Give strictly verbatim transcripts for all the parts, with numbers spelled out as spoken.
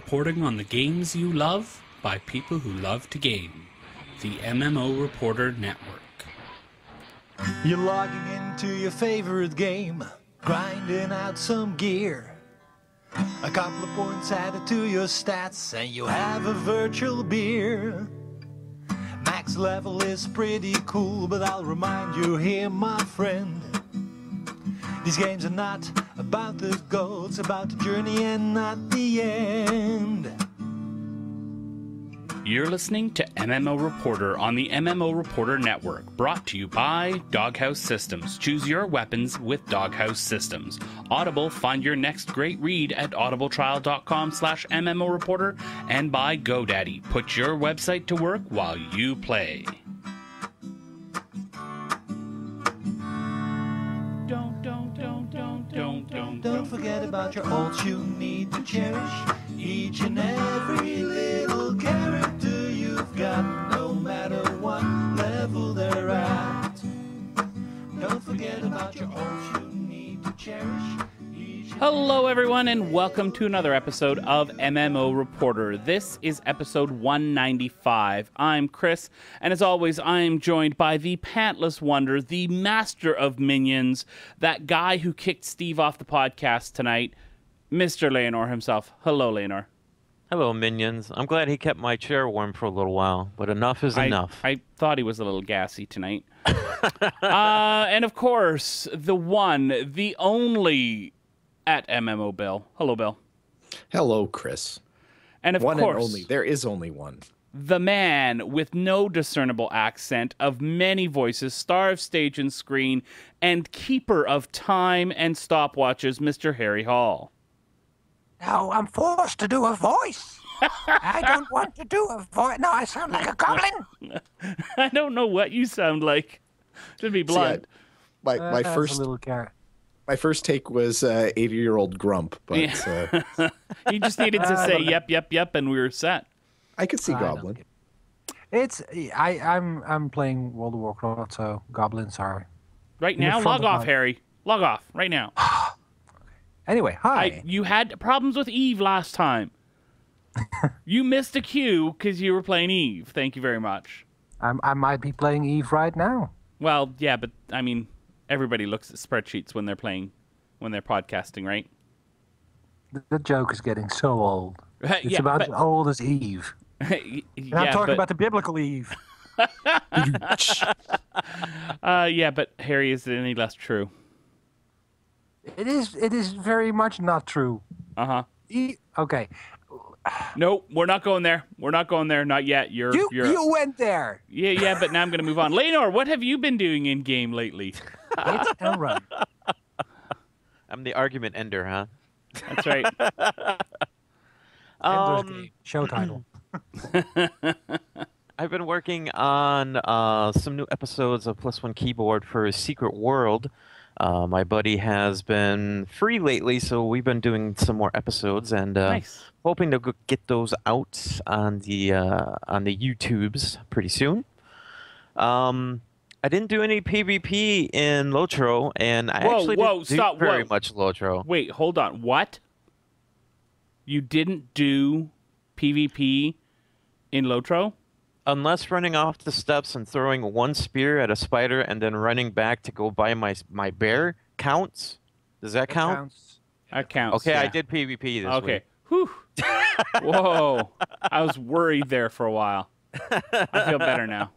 reporting on the games you love by people who love to game. The M M O Reporter Network. You're logging into your favorite game, grinding out some gear. A couple of points added to your stats, and you have a virtual beer. Max level is pretty cool, but I'll remind you here, my friend, these games are not about the goal, it's about the journey and not the end. You're listening to M M O Reporter on the M M O Reporter Network, brought to you by Doghouse Systems. Choose your weapons with Doghouse Systems. Audible, find your next great read at audibletrial dot com slash M M O Reporter, and by GoDaddy. Put your website to work while you play. Don't, don't, don't, don't, don't, don't, don't forget about your alts you need to cherish. Each and every little character you've got, no matter what level they're at. Don't forget about your own you need to cherish. Hello, everyone, and welcome to another episode of M M O Reporter. This is episode one ninety-five. I'm Chris, and as always, I am joined by the pantless wonder, the master of minions, that guy who kicked Steve off the podcast tonight, Mister Leonor himself. Hello, Leonor. Hello, minions. I'm glad he kept my chair warm for a little while, but enough is I, enough. I thought he was a little gassy tonight. uh, and of course, the one, the only, at M M O Bill. Hello, Bill. Hello, Chris. And of one course, and only. There is only one. The man with no discernible accent, of many voices, star of stage and screen, and keeper of time and stopwatches, Mister Harry Hall. No, I'm forced to do a voice. I don't want to do a voice. No, I sound like a goblin. I don't know what you sound like. To be blunt. See, I, my my uh, first little carrot. My first take was uh, eighty-year-old grump, but yeah. uh, you just needed to say yep, yep, yep, and we were set. I could see I goblin. It's I I'm I'm playing World of Warcraft, so goblins are right now. Log off, my... Harry. Log off right now. Anyway, hi. I, you had problems with EVE last time. You missed a queue because you were playing EVE. Thank you very much. I'm, I might be playing EVE right now. Well, yeah, but I mean, everybody looks at spreadsheets when they're playing, when they're podcasting, right? The, the joke is getting so old. It's yeah, about but, as old as EVE. And yeah, I'm talking but... about the biblical EVE. uh, yeah, but Harry, is it any less true? It is. It is very much not true. Uh huh. E okay. No, we're not going there. We're not going there. Not yet. You're. You, you're... you went there. Yeah, yeah. But now I'm going to move on. Leonor, what have you been doing in game lately? It's a run. I'm the argument ender, huh? That's right. um, show title. I've been working on uh, some new episodes of Plus One Keyboard for Secret World. Uh, my buddy has been free lately, so we've been doing some more episodes and uh, nice. Hoping to get those out on the uh, on the YouTubes pretty soon. Um, I didn't do any PvP in LOTRO, and I whoa, actually whoa, didn't stop, do very whoa. much LOTRO. Wait, hold on. What? You didn't do PvP in LOTRO? Unless running off the steps and throwing one spear at a spider and then running back to go buy my my bear counts. Does that count? That counts. That counts. Okay, yeah. I did PvP this okay. week. Okay. Whew. Whoa. I was worried there for a while. I feel better now.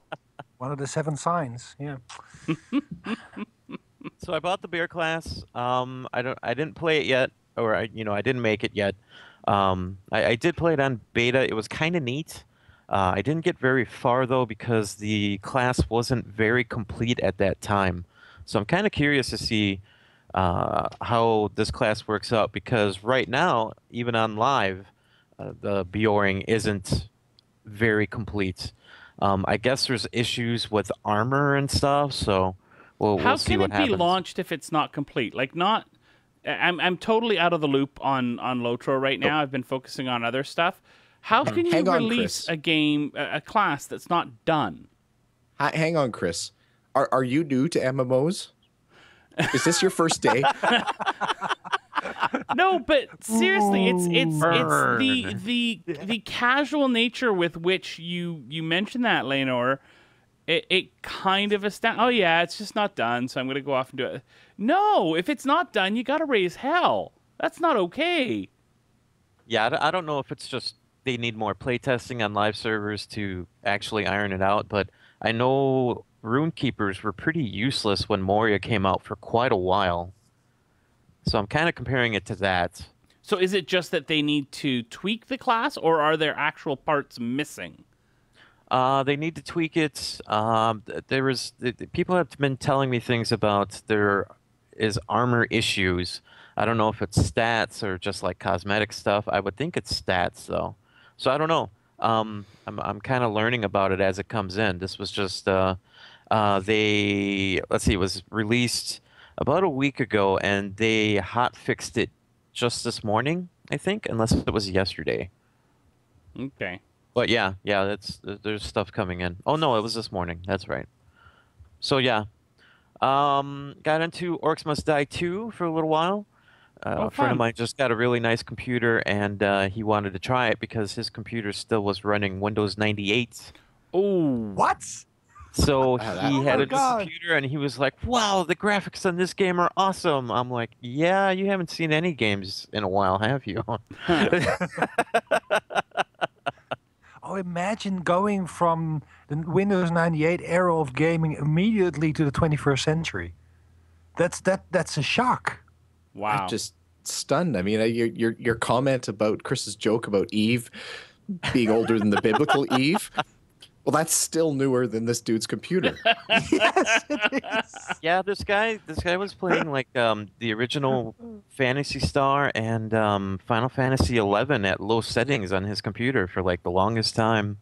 One of the seven signs. Yeah. So I bought the bear class. Um, I don't. I didn't play it yet, or I, you know, I didn't make it yet. Um, I, I did play it on beta. It was kind of neat. Uh, I didn't get very far, though, because the class wasn't very complete at that time. So I'm kind of curious to see uh, how this class works out, because right now, even on live, uh, the Beorning isn't very complete. Um, I guess there's issues with armor and stuff, so we'll, we'll see what happens. How can it be launched if it's not complete? Like, not... I'm, I'm totally out of the loop on, on LOTRO right now. Oh. I've been focusing on other stuff. How can you on, release Chris. a game, a class that's not done? H hang on, Chris. Are are you new to M M Os? Is this your first day? No, but seriously, it's it's Burn. it's the the the casual nature with which you you mentioned that, Leonor. It it kind of astounds. Oh yeah, it's just not done, so I'm gonna go off and do it. No, if it's not done, you gotta raise hell. That's not okay. Yeah, I don't know if it's just they need more playtesting on live servers to actually iron it out, but I know Runekeepers were pretty useless when Moria came out for quite a while. So I'm kind of comparing it to that. So is it just that they need to tweak the class, or are there actual parts missing? Uh, they need to tweak it. Um, there was people have been telling me things about there is armor issues. I don't know if it's stats or just like cosmetic stuff. I would think it's stats though. So I don't know. Um, I'm I'm kind of learning about it as it comes in. This was just uh, uh, they let's see, it was released about a week ago, and they hot fixed it just this morning, I think, unless it was yesterday. Okay. But yeah, yeah, that's there's stuff coming in. Oh no, it was this morning. That's right. So yeah, um, got into Orcs Must Die two for a little while. Uh, oh, a friend of mine just got a really nice computer, and uh, he wanted to try it because his computer still was running Windows ninety-eight. Oh, what? So he oh had a God. computer, and he was like, wow, the graphics on this game are awesome. I'm like, yeah, you haven't seen any games in a while, have you? Oh, imagine going from the Windows ninety-eight era of gaming immediately to the twenty-first century. That's, that, that's a shock. Wow! I'm just stunned. I mean, your your your comment about Chris's joke about Eve being older than the biblical Eve. Well, that's still newer than this dude's computer. Yes, it is. Yeah, this guy this guy was playing like um, the original Phantasy Star and um, Final Fantasy eleven at low settings on his computer for like the longest time.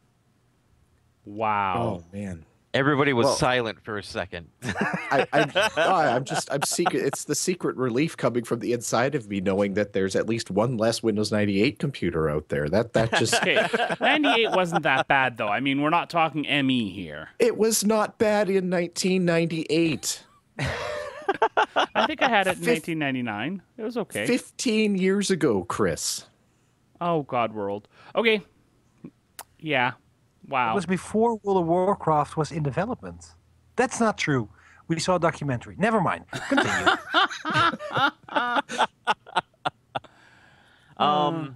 Wow! Oh man. Everybody was well, silent for a second. I, I, I'm just, I'm secret. It's the secret relief coming from the inside of me, knowing that there's at least one less Windows ninety-eight computer out there. That, that just. Okay. ninety-eight wasn't that bad, though. I mean, we're not talking ME here. It was not bad in nineteen ninety-eight. I think I had it in nineteen ninety-nine. It was okay. fifteen years ago, Chris. Oh, God, world. Okay. Yeah. Wow. It was before World of Warcraft was in development. That's not true. We saw a documentary. Never mind. Continue. um,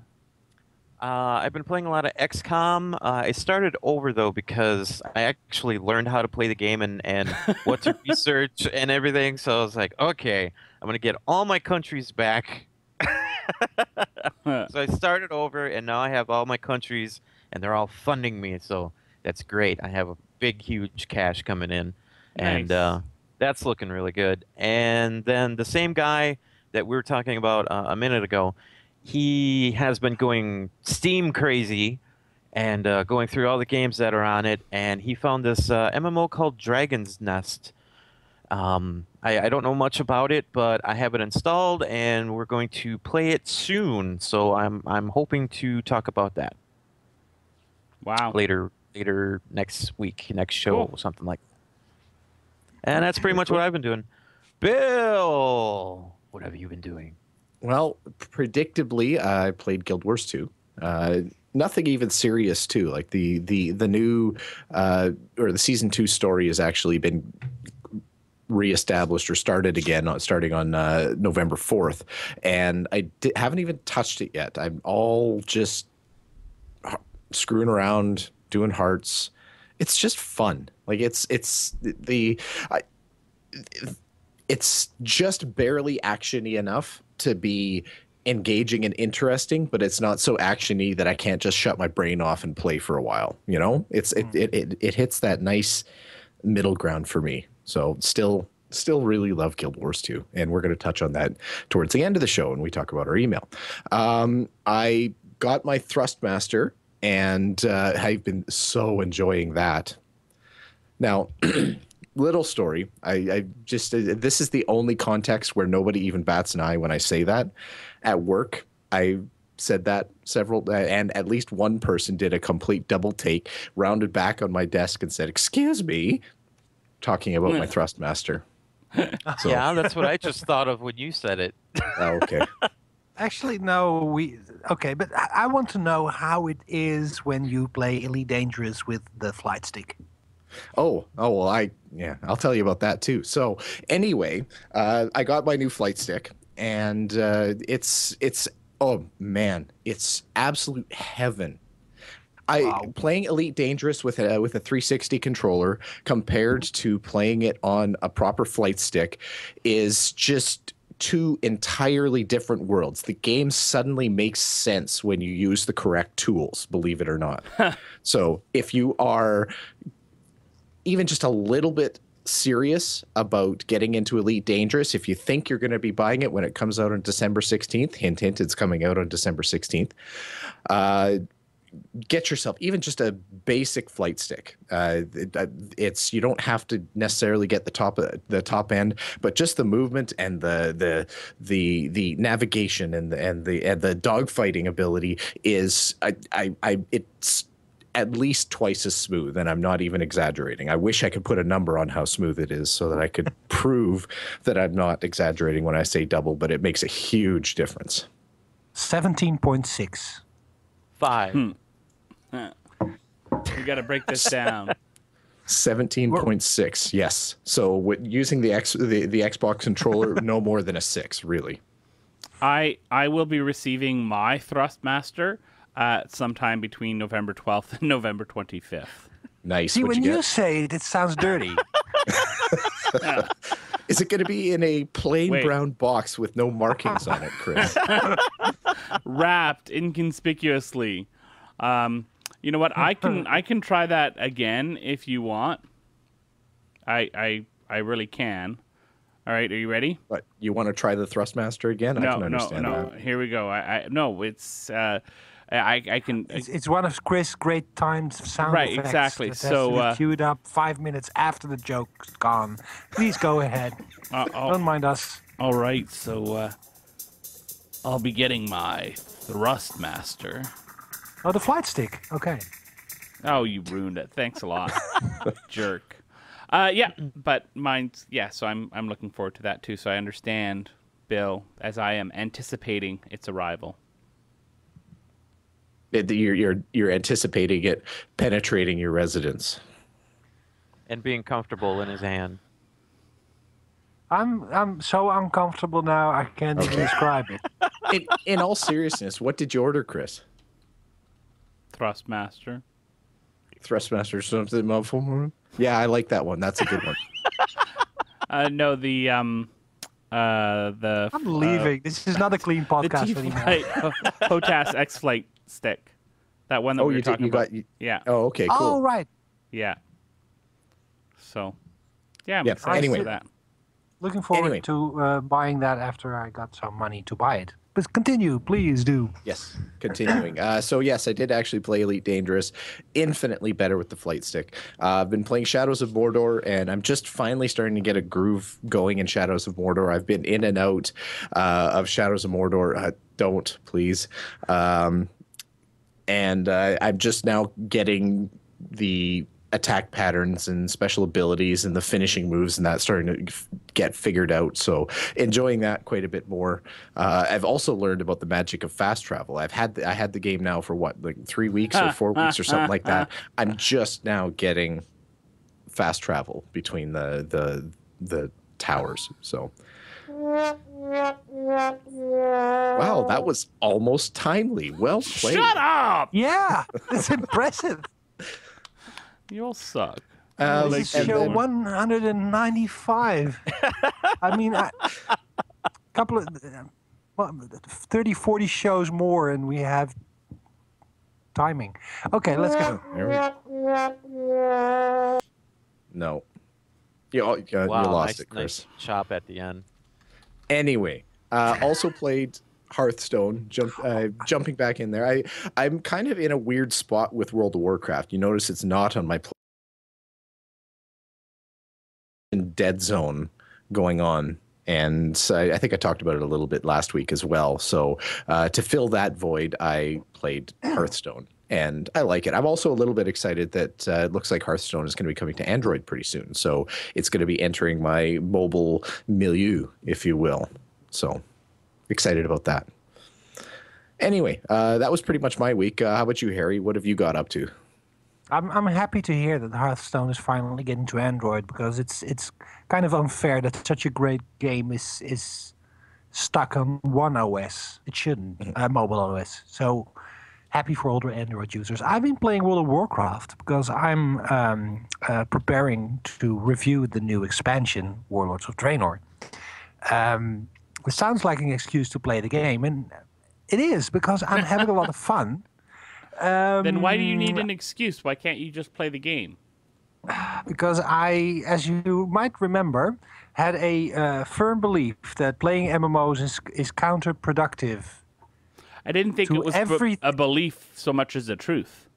uh, I've been playing a lot of X COM. Uh, I started over, though, because I actually learned how to play the game and, and what to research and everything. So I was like, okay, I'm going to get all my countries back. So I started over, and now I have all my countries and they're all funding me, so that's great. I have a big, huge cash coming in, and nice. uh, that's looking really good. And then the same guy that we were talking about uh, a minute ago, he has been going Steam crazy and uh, going through all the games that are on it, and he found this uh, M M O called Dragon's Nest. Um, I, I don't know much about it, but I have it installed, and we're going to play it soon, so I'm, I'm hoping to talk about that. Wow. Later, later next week, next show, cool. something like that. And that's pretty much what I've been doing. Bill, what have you been doing? Well, predictably, uh, I played Guild Wars two. Uh, nothing even serious, too. Like the the the new uh, or the season two story has actually been reestablished or started again, starting on uh, November fourth, and I di haven't even touched it yet. I'm all just screwing around, doing hearts. It's just fun. Like it's it's the I, it's just barely actiony enough to be engaging and interesting, but it's not so actiony that I can't just shut my brain off and play for a while. You know, it's it it it, it hits that nice middle ground for me. So still still really love Guild Wars two, and we're going to touch on that towards the end of the show when we talk about our email. Um, I got my Thrustmaster. And uh, I've been so enjoying that. Now, little story. I, I just uh, this is the only context where nobody even bats an eye when I say that. At work, I said that several, uh, and at least one person did a complete double take, rounded back on my desk and said, "Excuse me," talking about my Thrustmaster. So. Yeah, that's what I just thought of when you said it. Oh, okay. Actually, no. We okay, but I want to know how it is when you play Elite Dangerous with the flight stick. Oh, oh well, I yeah, I'll tell you about that too. So anyway, uh, I got my new flight stick, and uh, it's it's oh man, it's absolute heaven. I wow. Playing Elite Dangerous with a with a three sixty controller compared to playing it on a proper flight stick is just two entirely different worlds. The game suddenly makes sense when you use the correct tools, believe it or not. So if you are even just a little bit serious about getting into Elite Dangerous, if you think you're going to be buying it when it comes out on December sixteenth, hint, hint, it's coming out on December sixteenth, uh, get yourself even just a basic flight stick. Uh, it, it's you don't have to necessarily get the top the top end, but just the movement and the the the the navigation and the and the and the dogfighting ability is I I, I it's at least twice as smooth, and I'm not even exaggerating. I wish I could put a number on how smooth it is so that I could prove that I'm not exaggerating when I say double, but it makes a huge difference. seventeen point six Five. Hmm. Huh. We got to break this down. seventeen point six, yes. So with, using the, X, the the Xbox controller, no more than a six, really. I I will be receiving my Thrustmaster uh, sometime between November twelfth and November twenty-fifth. Nice. See, What'd when you, you say it, it sounds dirty. Yeah. Is it going to be in a plain Wait. brown box with no markings on it, Chris? Wrapped inconspicuously. Um, you know what? I can I can try that again if you want. I I I really can. All right, are you ready? But you want to try the Thrustmaster again? No, I can understand no, no. That. Here we go. I, I no, it's uh, I I can. It's, it's one of Chris' great times of sound right, effects. Right, exactly. That so uh, queued up five minutes after the joke's gone. Please go ahead. Uh, Don't mind us. All right, so uh, I'll be getting my Thrustmaster. Oh, the flight stick. Okay. Oh, you ruined it. Thanks a lot, jerk. Uh, yeah, but mine's yeah. So I'm I'm looking forward to that too. So I understand, Bill, as I am anticipating its arrival. You're you're you're anticipating it penetrating your residence, and being comfortable in his hand. I'm I'm so uncomfortable now I can't okay. even describe it. In, in all seriousness, what did you order, Chris? Thrustmaster. Thrustmaster, something mouthful. Yeah, I like that one. That's a good one. uh, no, the um. Uh, the I'm leaving. Uh, this is not a clean podcast anymore. Potas X Flight stick, that one that oh, we were you talking did, you about. Got, you, yeah. Oh, okay. Cool. Oh, right. Yeah. So, yeah. I'm yeah. excited anyway. for that. Looking forward anyway. to uh, buying that after I got some money to buy it. But continue, please do. Yes, continuing. Uh, so yes, I did actually play Elite Dangerous, infinitely better with the flight stick. Uh, I've been playing Shadows of Mordor, and I'm just finally starting to get a groove going in Shadows of Mordor. I've been in and out uh, of Shadows of Mordor. Uh, don't, please. Um, and uh, I'm just now getting the attack patterns and special abilities and the finishing moves and that starting to get figured out. So enjoying that quite a bit more. Uh, I've also learned about the magic of fast travel. I've had the, I had the game now for what, like three weeks or four weeks or something like that. I'm just now getting fast travel between the the the towers. So wow, that was almost timely. Well played. Shut up. Yeah, that's impressive. You all suck. Uh, this is like, show then... one hundred ninety-five. I mean, a couple of well, thirty, forty shows more, and we have timing. Okay, let's go. There we go. No. You, uh, wow, you lost nice, it, Chris. Nice chop at the end. Anyway, uh, also played Hearthstone, jump, uh, jumping back in there. I, I'm kind of in a weird spot with World of Warcraft. You notice it's not on my play dead zone going on. And so I, I think I talked about it a little bit last week as well. So uh, to fill that void, I played Hearthstone. And I like it. I'm also a little bit excited that uh, it looks like Hearthstone is going to be coming to Android pretty soon. So it's going to be entering my mobile milieu, if you will. So excited about that. Anyway, uh, that was pretty much my week. Uh, how about you, Harry? What have you got up to? I'm I'm happy to hear that Hearthstone is finally getting to Android, because it's it's kind of unfair that such a great game is is stuck on one O S. It shouldn't, mm-hmm. uh, mobile O S. So happy for older Android users. I've been playing World of Warcraft because I'm um, uh, preparing to review the new expansion, Warlords of Draenor. Um, it sounds like an excuse to play the game, and it is, because I'm having a lot of fun. Um, then why do you need an excuse? Why can't you just play the game? Because I, as you might remember, had a uh, firm belief that playing M M Os is, is counterproductive. I didn't think it was every... a belief so much as a truth.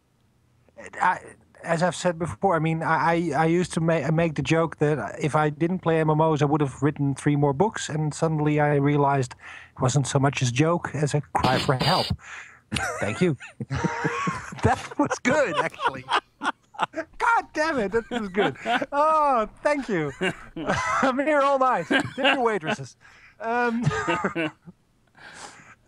I, as I've said before, I mean, I, I used to ma make the joke that if I didn't play M M Os, I would have written three more books, and suddenly I realized it wasn't so much as a joke as a cry for help. Thank you. That was good, actually. God damn it, that was good. Oh, thank you. I'm here all night. Different waitresses. Um,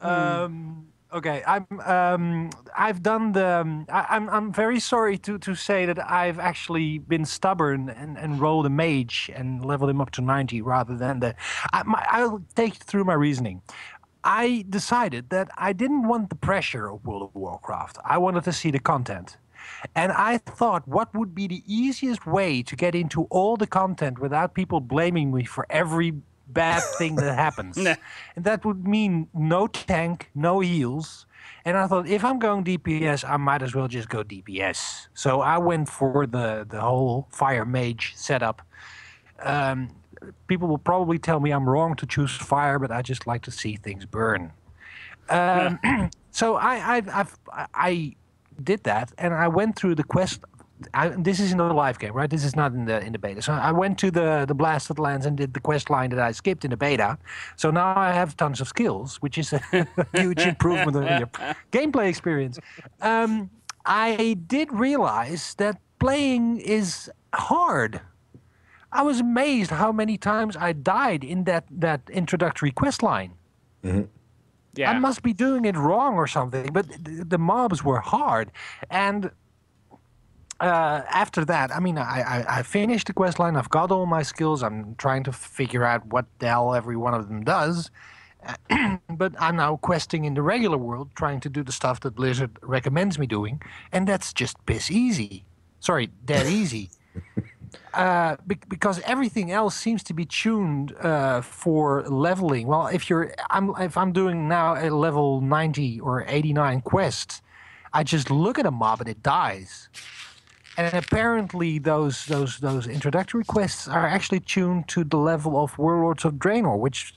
um, okay, I'm. Um, I've done the. Um, I, I'm. I'm very sorry to to say that I've actually been stubborn and and rolled a mage and leveled him up to ninety rather than the. I, my, I'll take you through my reasoning. I decided that I didn't want the pressure of World of Warcraft. I wanted to see the content. And I thought, what would be the easiest way to get into all the content without people blaming me for every bad thing that happens? Nah. And that would mean no tank, no heals. And I thought, if I'm going D P S, I might as well just go D P S. So I went for the, the whole Fire Mage setup. Um... People will probably tell me I'm wrong to choose fire, but I just like to see things burn. Um, yeah. So I, I've, I've, I did that, and I went through the quest. I, this is in the live game, right? This is not in the in the beta. So I went to the the Blasted Lands and did the quest line that I skipped in the beta. So now I have tons of skills, which is a huge improvement on your gameplay experience. Um, I did realize that playing is hard. I was amazed how many times I died in that, that introductory quest line. Mm-hmm. Yeah. I must be doing it wrong or something, but the, the mobs were hard. And uh, after that, I mean, I, I, I finished the quest line. I've got all my skills. I'm trying to figure out what the hell every one of them does. But I'm now questing in the regular world, trying to do the stuff that Blizzard recommends me doing. And that's just piss easy. Sorry, dead easy. Uh, be because everything else seems to be tuned uh, for leveling. Well, if you're, I'm, if I'm doing now a level ninety or eighty-nine quest, I just look at a mob and it dies. And apparently, those those those introductory quests are actually tuned to the level of Warlords of Draenor, which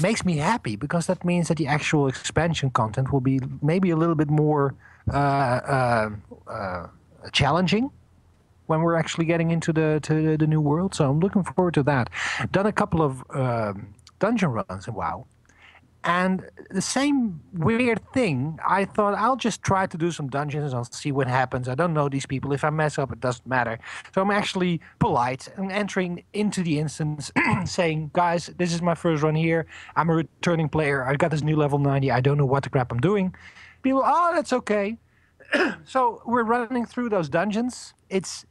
makes me happy, because that means that the actual expansion content will be maybe a little bit more uh, uh, uh, challenging when we're actually getting into the to the new world. So I'm looking forward to that. Done a couple of um, dungeon runs in WoW, and the same weird thing. I thought, I'll just try to do some dungeons and I'll see what happens. I don't know these people. If I mess up, it doesn't matter. So I'm actually polite and entering into the instance, saying, guys, this is my first run here. I'm a returning player. I got this new level ninety. I don't know what the crap I'm doing. People, oh, that's okay. So we're running through those dungeons. It's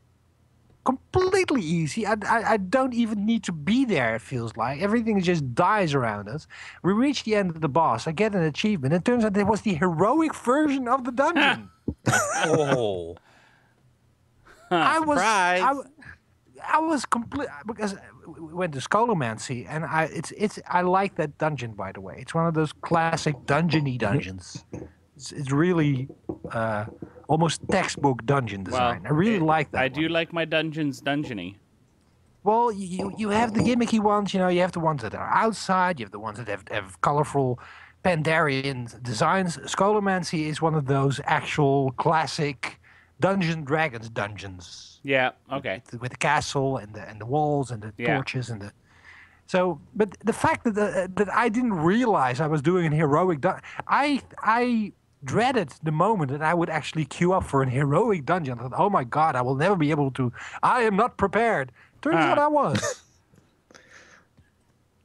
completely easy. I, I, I don't even need to be there, it feels like. Everything just dies around us. We reach the end of the boss. I get an achievement. It turns out it was the heroic version of the dungeon. Oh. I was, I, I was complete, because we went to Scholomancy, and I, it's, it's, I like that dungeon, by the way. It's one of those classic dungeon-y dungeons. It's, it's really... Uh, almost textbook dungeon design. Well, I really it, like that. I one. do like my dungeons dungeony. Well, you you have the gimmicky ones, you know. You have the ones that are outside. You have the ones that have, have colorful Pandarian designs. Scholomancy is one of those actual classic Dungeon Dragons dungeons. Yeah. Okay. With, with the castle and the and the walls and the yeah. torches and the. So, but the fact that the, that I didn't realize I was doing an heroic dun I I. dreaded the moment that I would actually queue up for an heroic dungeon. I thought, oh my god, I will never be able to. I am not prepared. Turns ah. out I was.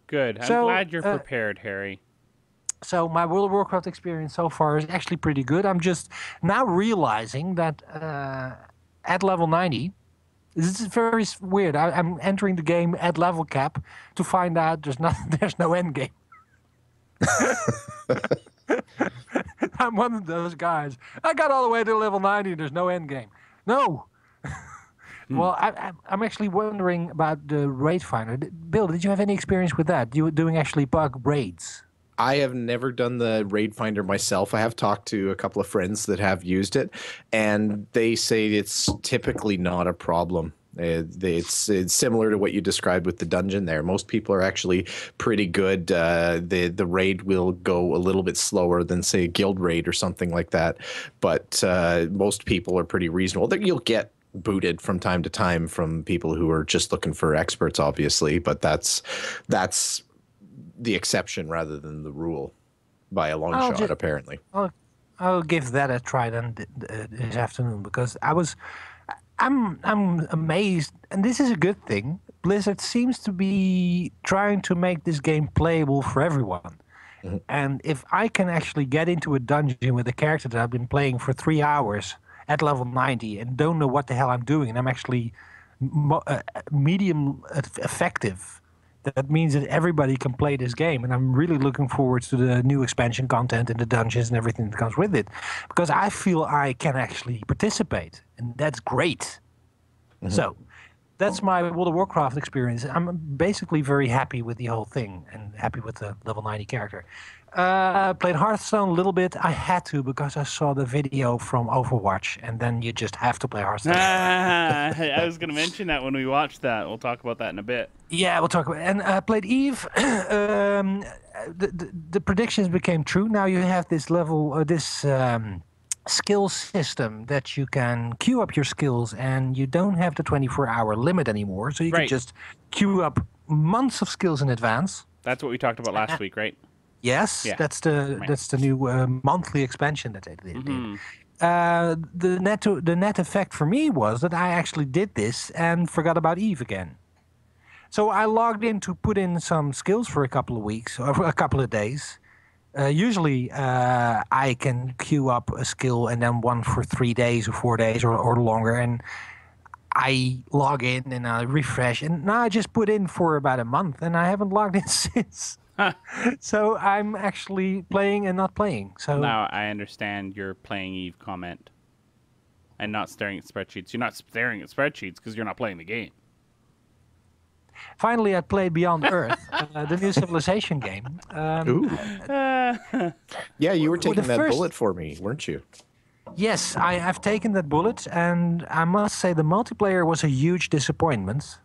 Good. I'm so glad you're uh, prepared, Harry. So my World of Warcraft experience so far is actually pretty good. I'm just now realizing that uh, at level ninety, this is very weird. I, I'm entering the game at level cap to find out there's not there's no end game. I'm one of those guys. I got all the way to level ninety and there's no end game. No. Mm. Well, I, I'm actually wondering about the raid finder. Bill, did you have any experience with that? You were doing actually bug raids. I have never done the raid finder myself. I have talked to a couple of friends that have used it, and they say it's typically not a problem. It's, it's similar to what you described with the dungeon there. Most people are actually pretty good. Uh, the, the raid will go a little bit slower than, say, a guild raid or something like that. But uh, most people are pretty reasonable. You'll get booted from time to time from people who are just looking for experts, obviously. But that's that's the exception rather than the rule by a long I'll shot, just, apparently. I'll, I'll give that a try then uh, this afternoon, because I was... I'm I'm amazed, and this is a good thing. Blizzard seems to be trying to make this game playable for everyone. Mm-hmm. And if I can actually get into a dungeon with a character that I've been playing for three hours at level ninety and don't know what the hell I'm doing, and I'm actually mo- uh, medium effective, that means that everybody can play this game. And I'm really looking forward to the new expansion content and the dungeons and everything that comes with it, because I feel I can actually participate. And that's great. Mm-hmm. So that's my World of Warcraft experience. I'm basically very happy with the whole thing and happy with the level ninety character. I uh, played Hearthstone a little bit. I had to because I saw the video from Overwatch, and then you just have to play Hearthstone. Ah, I was going to mention that when we watched that. We'll talk about that in a bit. Yeah, we'll talk about it. And I uh, played EVE. um, the, the, the predictions became true. Now you have this level, uh, this... Um, skill system that you can queue up your skills, and you don't have the twenty-four hour limit anymore, so you right. can just queue up months of skills in advance. That's what we talked about last uh, week, right? Yes, yeah. that's the right. that's the new uh, monthly expansion that they did. Mm-hmm. Uh, the net to, the net effect for me was that I actually did this and forgot about EVE again. So I logged in to put in some skills for a couple of weeks or a couple of days. Uh, usually uh, I can queue up a skill and then one for three days or four days or, or longer, and I log in and I refresh, and now I just put in for about a month and I haven't logged in since. So I'm actually playing and not playing. So now I understand your playing EVE comment and not staring at spreadsheets. You're not staring at spreadsheets because you're not playing the game. Finally, I played Beyond Earth, uh, the new Civilization game. Um, Ooh. Uh, yeah, you were taking that first... bullet for me, weren't you? Yes, I have taken that bullet, and I must say the multiplayer was a huge disappointment.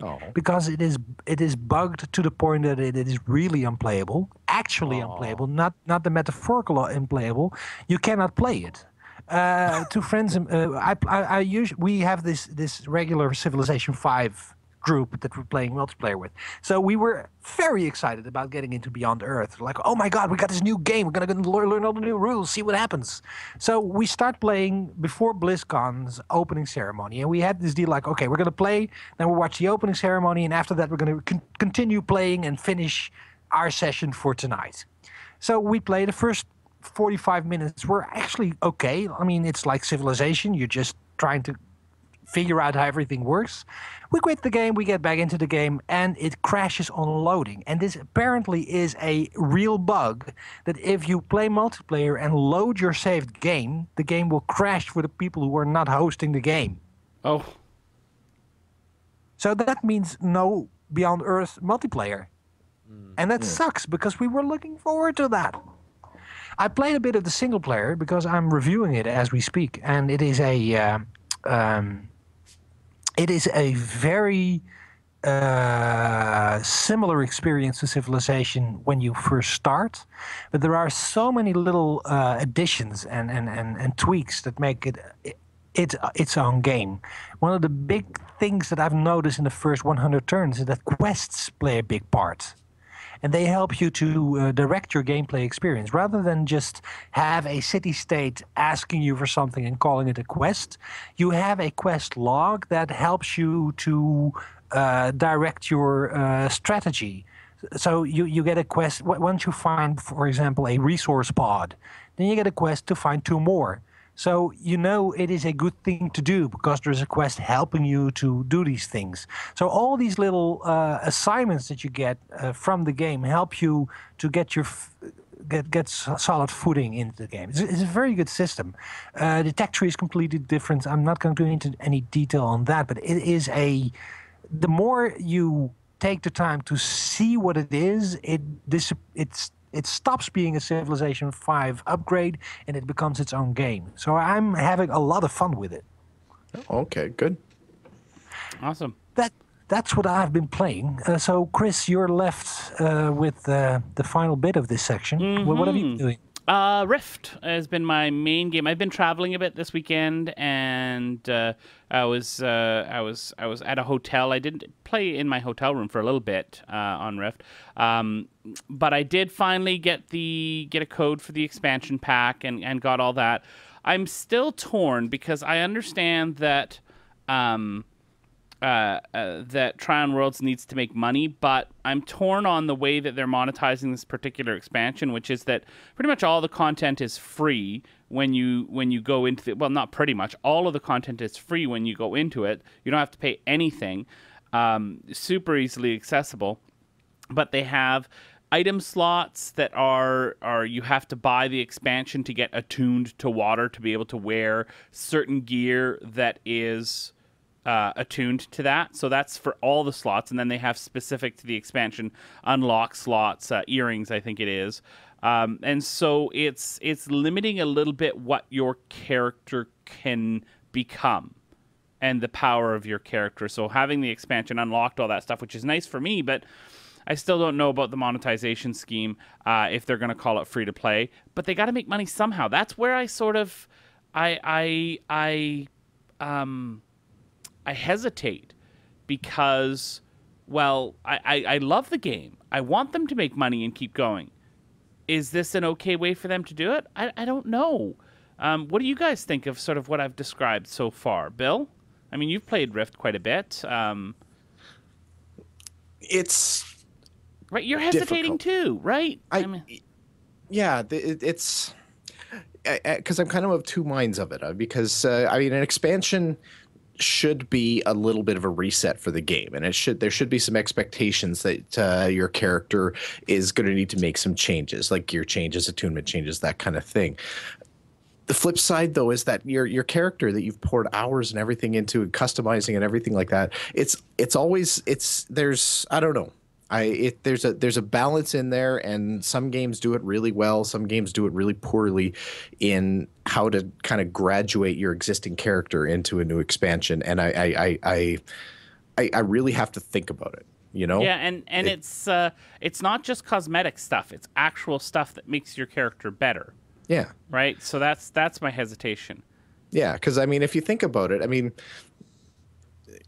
Oh. Because it is it is bugged to the point that it, it is really unplayable, actually oh. unplayable, not, not the metaphorical unplayable. You cannot play it. Uh, two friends, uh, I, I, I usually, we have this, this regular Civilization five group that we're playing multiplayer with. So we were very excited about getting into Beyond Earth. Like, oh my God, we got this new game. We're going to learn all the new rules, see what happens. So we start playing before BlizzCon's opening ceremony. And we had this deal like, okay, we're going to play, then we'll watch the opening ceremony. And after that, we're going to con- continue playing and finish our session for tonight. So we play the first forty-five minutes. We're actually okay. I mean, it's like Civilization. You're just trying to figure out how everything works. We quit the game, we get back into the game, and it crashes on loading. And this apparently is a real bug, that if you play multiplayer and load your saved game, the game will crash for the people who are not hosting the game. Oh. So that means no Beyond Earth multiplayer. Mm, and that yeah. sucks, because we were looking forward to that. I played a bit of the single player, because I'm reviewing it as we speak, and it is a... Uh, um, It is a very uh, similar experience to Civilization when you first start, but there are so many little uh, additions and, and, and, and tweaks that make it, it, it its own game. One of the big things that I've noticed in the first one hundred turns is that quests play a big part. And they help you to uh, direct your gameplay experience. Rather than just have a city-state asking you for something and calling it a quest, you have a quest log that helps you to uh, direct your uh, strategy. so you, you get a quest. Once you find, for example, a resource pod, then you get a quest to find two more. So you know it is a good thing to do because there is a quest helping you to do these things. So all these little uh, assignments that you get uh, from the game help you to get your f get get solid footing into the game. It's, it's a very good system. Uh, the tech tree is completely different. I'm not going to go into any detail on that, but it is a. The more you take the time to see what it is, it this it's. It stops being a Civilization five upgrade and it becomes its own game. So I'm having a lot of fun with it. Okay, good. Awesome. That That's what I've been playing. Uh, so, Chris, you're left uh, with uh, the final bit of this section. Mm-hmm. Well, what have you been doing? Uh, Rift has been my main game. I've been traveling a bit this weekend, and uh, I was uh, I was I was at a hotel. I didn't play in my hotel room for a little bit uh, on Rift, um, but I did finally get the get a code for the expansion pack and and got all that. I'm still torn because I understand that um, uh, uh, that Tryon Worlds needs to make money, but I'm torn on the way that they're monetizing this particular expansion, which is that pretty much all the content is free when you when you go into the, well, not pretty much, all of the content is free when you go into it. You don't have to pay anything. Um, super easily accessible, but they have item slots that are are you have to buy the expansion to get attuned to water to be able to wear certain gear that is. Uh, attuned to that, so that's for all the slots, and then they have specific to the expansion unlock slots, uh, earrings, I think it is, um, and so it's it's limiting a little bit what your character can become and the power of your character. So having the expansion unlocked all that stuff, which is nice for me, but I still don't know about the monetization scheme, uh, if they're going to call it free to play, but they got to make money somehow. That's where I sort of I I I um. I hesitate because, well, I, I, I love the game. I want them to make money and keep going. Is this an okay way for them to do it? I, I don't know. Um, what do you guys think of sort of what I've described so far? Bill? I mean, you've played Rift quite a bit. Um, it's right. You're hesitating difficult. Too, right? I, I mean, yeah, it, it's because I'm kind of of two minds of it. Because, uh, I mean, an expansion should be a little bit of a reset for the game, and it should there should be some expectations that uh, your character is going to need to make some changes, like gear changes, attunement changes, that kind of thing. The flip side, though, is that your your character that you've poured hours and everything into and customizing and everything like that, it's it's always it's there's I don't know. I it there's a there's a balance in there, and some games do it really well, some games do it really poorly in how to kind of graduate your existing character into a new expansion, and I I I I, I really have to think about it, you know? Yeah, and and it, it's uh, it's not just cosmetic stuff; it's actual stuff that makes your character better. Yeah. Right. So that's that's my hesitation. Yeah, because I mean, if you think about it, I mean,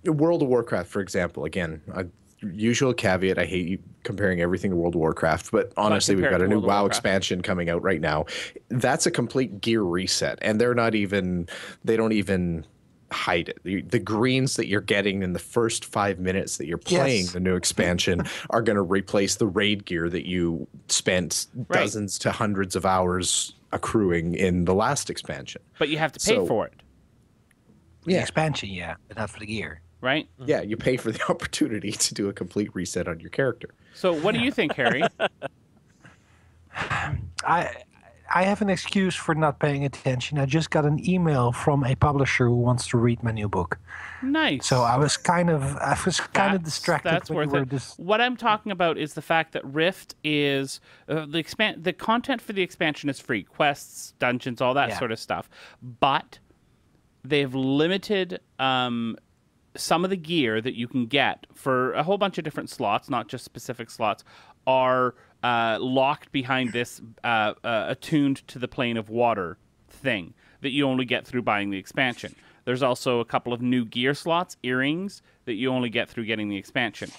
World of Warcraft, for example, again. I, Usual caveat, I hate you comparing everything to World of Warcraft, but honestly, we've got a new WoW expansion coming out right now. That's a complete gear reset, and they're not even, they don't even hide it. The, the greens that you're getting in the first five minutes that you're playing yes. the new expansion are going to replace the raid gear that you spent right. dozens to hundreds of hours accruing in the last expansion. But you have to pay so, for it. Yeah. The expansion, yeah, but not for the gear. Right? Yeah, you pay for the opportunity to do a complete reset on your character. So what do you think, Harry? I I have an excuse for not paying attention. I just got an email from a publisher who wants to read my new book. Nice. So I was kind of I was kind that's, of distracted. That's worth it. Just... What I'm talking about is the fact that Rift is uh, the expand the content for the expansion is free, quests, dungeons, all that yeah. sort of stuff. But they've limited um some of the gear that you can get for a whole bunch of different slots, not just specific slots, are uh, locked behind this uh, uh, attuned to the plane of water thing that you only get through buying the expansion. There's also a couple of new gear slots, earrings, that you only get through getting the expansion.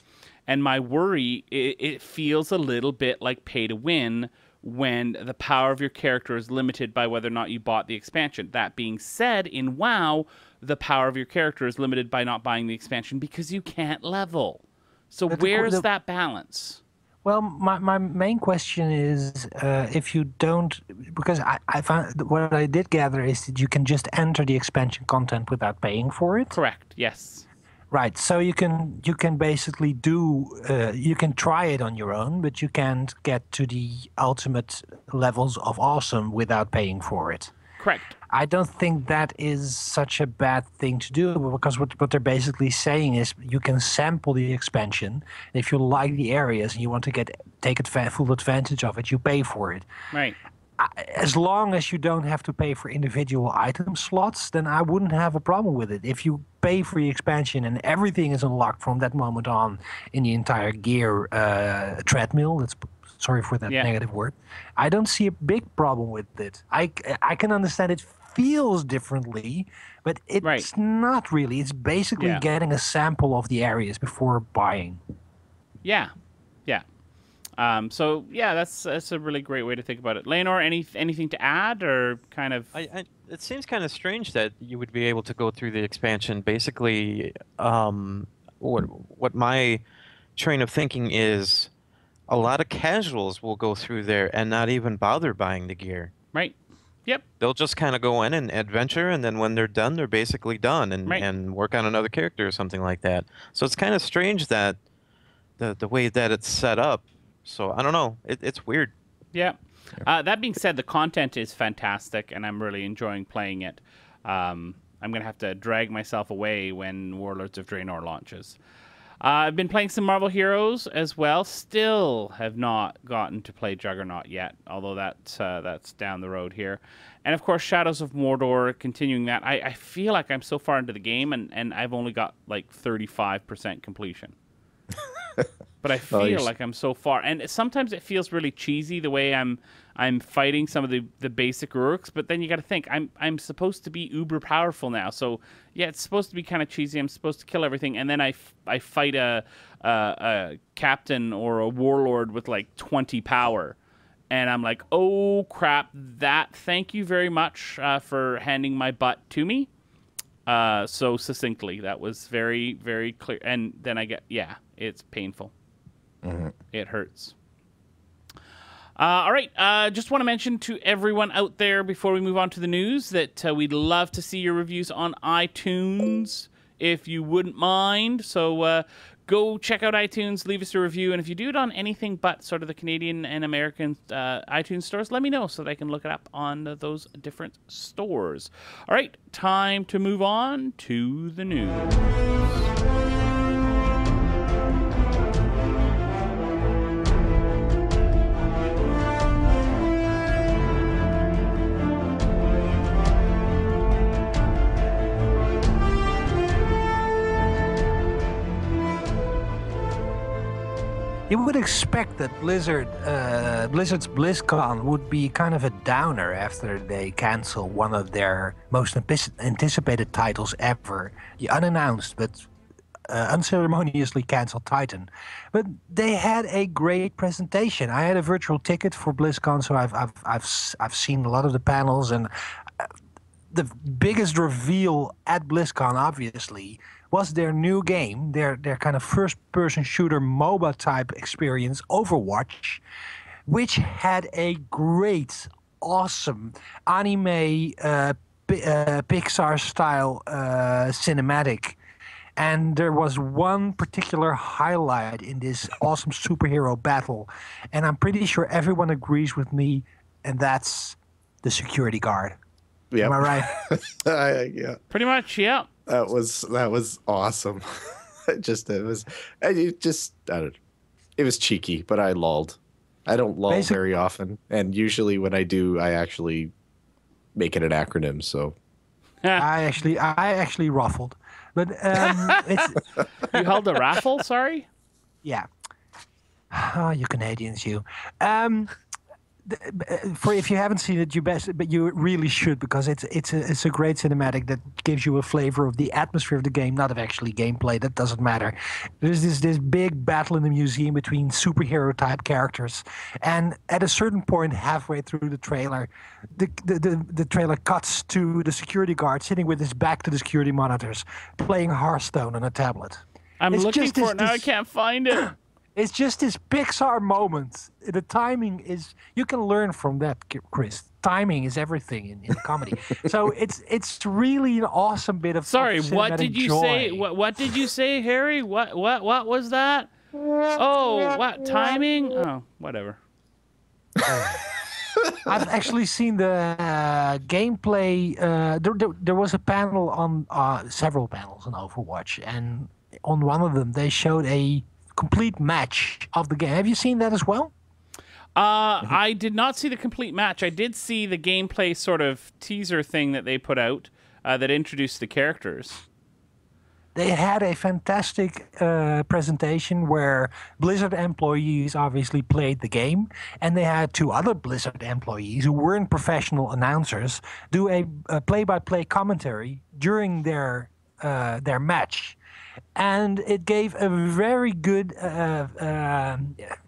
And my worry, it, it feels a little bit like pay to win when the power of your character is limited by whether or not you bought the expansion. That being said, in WoW, the power of your character is limited by not buying the expansion because you can't level. So where's that balance? Well, my, my main question is uh, if you don't, because I, I found what I did gather is that you can just enter the expansion content without paying for it. Correct. Yes. Right. So you can you can basically do uh, you can try it on your own, but you can't get to the ultimate levels of awesome without paying for it. Correct. I don't think that is such a bad thing to do, because what, what they're basically saying is you can sample the expansion. If you like the areas and you want to get take adva- full advantage of it, you pay for it. Right. As long as you don't have to pay for individual item slots, then I wouldn't have a problem with it. If you pay for the expansion and everything is unlocked from that moment on in the entire gear uh, treadmill, that's... Sorry for that yeah. negative word. I don't see a big problem with it. I, I can understand it feels differently, but it's right. not really. It's basically yeah. getting a sample of the areas before buying. Yeah, yeah. Um, so yeah, that's that's a really great way to think about it. Leonor, any anything to add or kind of? I, I, it seems kind of strange that you would be able to go through the expansion. Basically, um, what what my train of thinking is. A lot of casuals will go through there and not even bother buying the gear. Right. Yep. They'll just kind of go in and adventure, and then when they're done, they're basically done and, right. and work on another character or something like that. So it's kind of strange that the the way that it's set up. So I don't know. It, it's weird. Yeah. Uh, that being said, the content is fantastic, and I'm really enjoying playing it. Um, I'm going to have to drag myself away when Warlords of Draenor launches. Uh, I've been playing some Marvel Heroes as well. Still have not gotten to play Juggernaut yet, although that, uh, that's down the road here. And, of course, Shadows of Mordor, continuing that. I, I feel like I'm so far into the game, and, and I've only got, like, thirty-five percent completion. But I feel oh, like I'm so far. And sometimes it feels really cheesy the way I'm I'm fighting some of the, the basic orcs. But then you got to think, I'm I'm supposed to be uber powerful now. So, yeah, it's supposed to be kind of cheesy. I'm supposed to kill everything. And then I, f I fight a, a, a captain or a warlord with, like, twenty power. And I'm like, oh, crap, that. Thank you very much uh, for handing my butt to me. Uh, so succinctly, that was very, very clear. And then I get, yeah, it's painful. Mm-hmm. It hurts. Uh, all right. Uh, just want to mention to everyone out there before we move on to the news that uh, we'd love to see your reviews on iTunes if you wouldn't mind. So uh, go check out iTunes, leave us a review. And if you do it on anything but sort of the Canadian and American uh, iTunes stores, let me know so that I can look it up on those different stores. All right, time to move on to the news. You would expect that Blizzard, uh, Blizzard's BlizzCon would be kind of a downer after they cancel one of their most anticipated titles ever, the unannounced but uh, unceremoniously canceled Titan. But they had a great presentation. I had a virtual ticket for BlizzCon, so I've I've I've I've seen a lot of the panels, and uh, the biggest reveal at BlizzCon, obviously, was their new game, their their kind of first-person shooter MOBA type experience, Overwatch, which had a great, awesome anime, uh, pi uh, Pixar-style uh, cinematic. And there was one particular highlight in this awesome superhero battle, and I'm pretty sure everyone agrees with me, and that's the security guard. Yep. Am I right? I, yeah. Pretty much, yeah. That was that was awesome. it just it was, it just I don't, it was cheeky, but I lolled. I don't loll Basically, very often, and usually when I do, I actually make it an acronym. So I actually I actually ruffled, but um, it's, you held a raffle. Sorry. Yeah. Oh, you Canadians, you. Um, For if you haven't seen it, you best, but you really should, because it's it's a it's a great cinematic that gives you a flavor of the atmosphere of the game, not of actually gameplay. That doesn't matter. There's this this big battle in the museum between superhero type characters, and at a certain point, halfway through the trailer, the the the, the trailer cuts to the security guard sitting with his back to the security monitors, playing Hearthstone on a tablet. I'm it's looking for this, it now. This, I can't find it. It's just this Pixar moment. The timing is, you can learn from that, Chris. Timing is everything in, in comedy. So it's it's really an awesome bit of Sorry, of what did you joy. say? What what did you say, Harry? What what what was that? Oh, what timing? Oh, whatever. Uh, I've actually seen the uh, gameplay. Uh, there, there, there was a panel on uh, several panels on Overwatch, and on one of them they showed a complete match of the game. Have you seen that as well? Uh, I did not see the complete match. I did see the gameplay sort of teaser thing that they put out uh, that introduced the characters. They had a fantastic uh, presentation where Blizzard employees obviously played the game, and they had two other Blizzard employees who weren't professional announcers do a, a play-by-play commentary during their uh, their match. And it gave a very good uh, uh,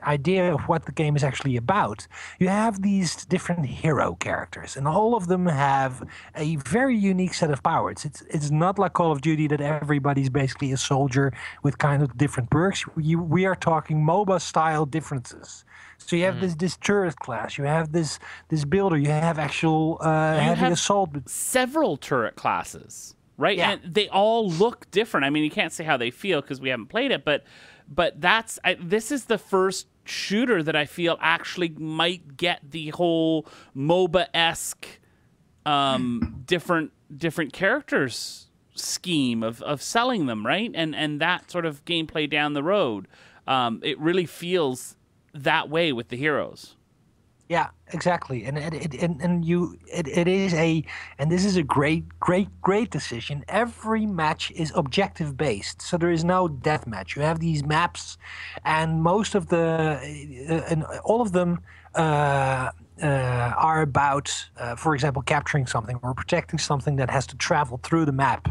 idea of what the game is actually about. You have these different hero characters, and all of them have a very unique set of powers. It's it's not like Call of Duty that everybody's basically a soldier with kind of different perks. We, we are talking MOBA-style differences. So you have mm. this, this turret class, you have this this builder, you have actual uh, you heavy have assault. Several turret classes. Right, yeah. And they all look different. I mean, you can't say how they feel because we haven't played it, but but that's I, this is the first shooter that I feel actually might get the whole MOBA-esque um, different different characters scheme of of selling them, right, and and that sort of gameplay down the road. Um, it really feels that way with the heroes. Yeah, exactly, and it, it, and and you it, it is a and this is a great great great decision. Every match is objective based, so there is no deathmatch. You have these maps, and most of the uh, and all of them uh, uh, are about, uh, for example, capturing something or protecting something that has to travel through the map.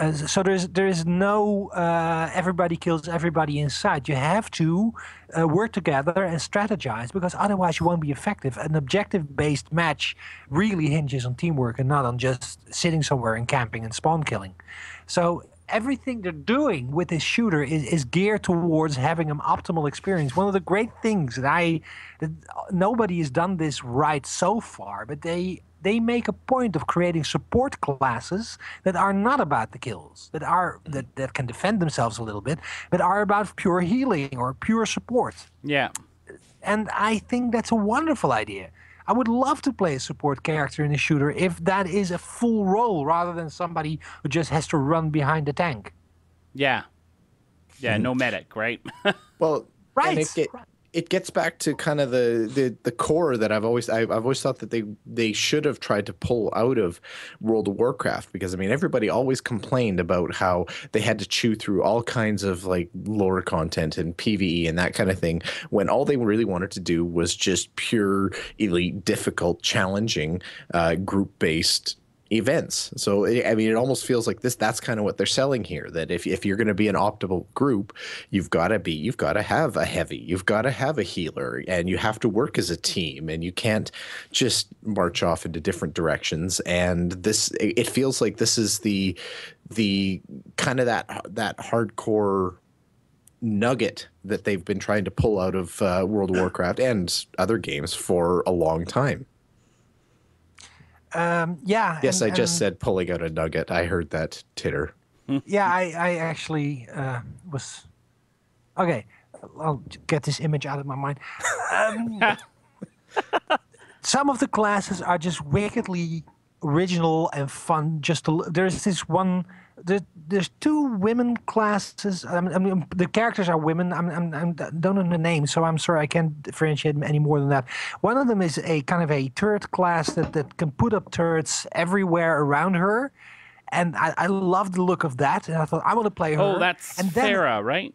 Uh, so there's there is no uh, everybody kills everybody inside. You have to uh, work together and strategize, because otherwise you won't be effective. An objective-based match really hinges on teamwork and not on just sitting somewhere and camping and spawn killing. So everything they're doing with this shooter is, is geared towards having an optimal experience. One of the great things that I that nobody has done this right so far, but they. They make a point of creating support classes that are not about the kills, that are that, that can defend themselves a little bit, but are about pure healing or pure support. Yeah. And I think that's a wonderful idea. I would love to play a support character in a shooter if that is a full role rather than somebody who just has to run behind the tank. Yeah. Yeah, no medic, right? Well, right. It gets back to kind of the, the, the core that I've always I've, I've always thought that they they should have tried to pull out of World of Warcraft, because I mean everybody always complained about how they had to chew through all kinds of like lore content and PvE and that kind of thing, when all they really wanted to do was just pure elite, difficult, challenging, uh, group based. Events. So I mean, it almost feels like this. That's kind of what they're selling here. That if if you're going to be an optimal group, you've got to be, you've got to have a heavy, you've got to have a healer, and you have to work as a team, and you can't just march off into different directions. And this, it feels like this is the the kind of that that hardcore nugget that they've been trying to pull out of uh, World of Warcraft and other games for a long time. Um, yeah. Yes, and, I just and, said pulling out a nugget. I heard that titter. Yeah, I, I actually uh, was... Okay, I'll get this image out of my mind. Um, some of the classes are just wickedly original and fun. Just to, There's this one... There, there's two women classes. I mean, I mean, the characters are women. I I'm, I'm, don't know the name, so I'm sorry I can't differentiate any more than that. One of them is a kind of a turret class that, that can put up turrets everywhere around her. And I, I love the look of that. And I thought, I want to play her. Oh, that's and then, Farah, right?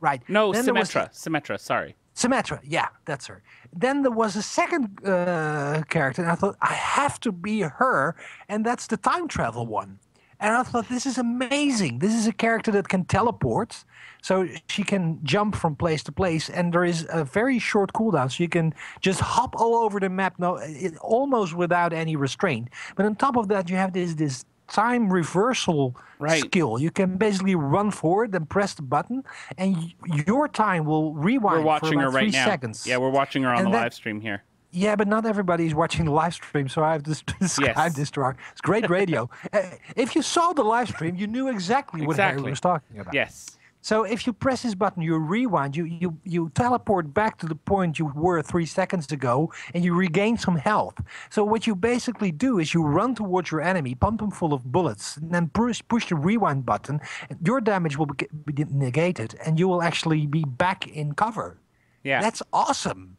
Right. No, then Symmetra. Was, Symmetra, sorry. Symmetra, yeah, that's her. Then there was a second uh, character, and I thought, I have to be her. And that's the time travel one. And I thought, this is amazing. This is a character that can teleport, so she can jump from place to place, and there is a very short cooldown, so you can just hop all over the map, no, it, almost without any restraint. But on top of that, you have this this time reversal right. skill. You can basically run forward and press the button, and your time will rewind. We're watching for about her right now. Seconds. Yeah, we're watching her on and the that, live stream here. Yeah, but not everybody's watching the live stream, so I have to describe yes. this to our. It's great radio. uh, if you saw the live stream, you knew exactly, exactly. what Harry was talking about. Yes. So if you press this button, you rewind, you, you, you teleport back to the point you were three seconds ago, and you regain some health. So what you basically do is you run towards your enemy, pump them full of bullets, and then push, push the rewind button. Your damage will be, be negated, and you will actually be back in cover. Yeah. That's awesome.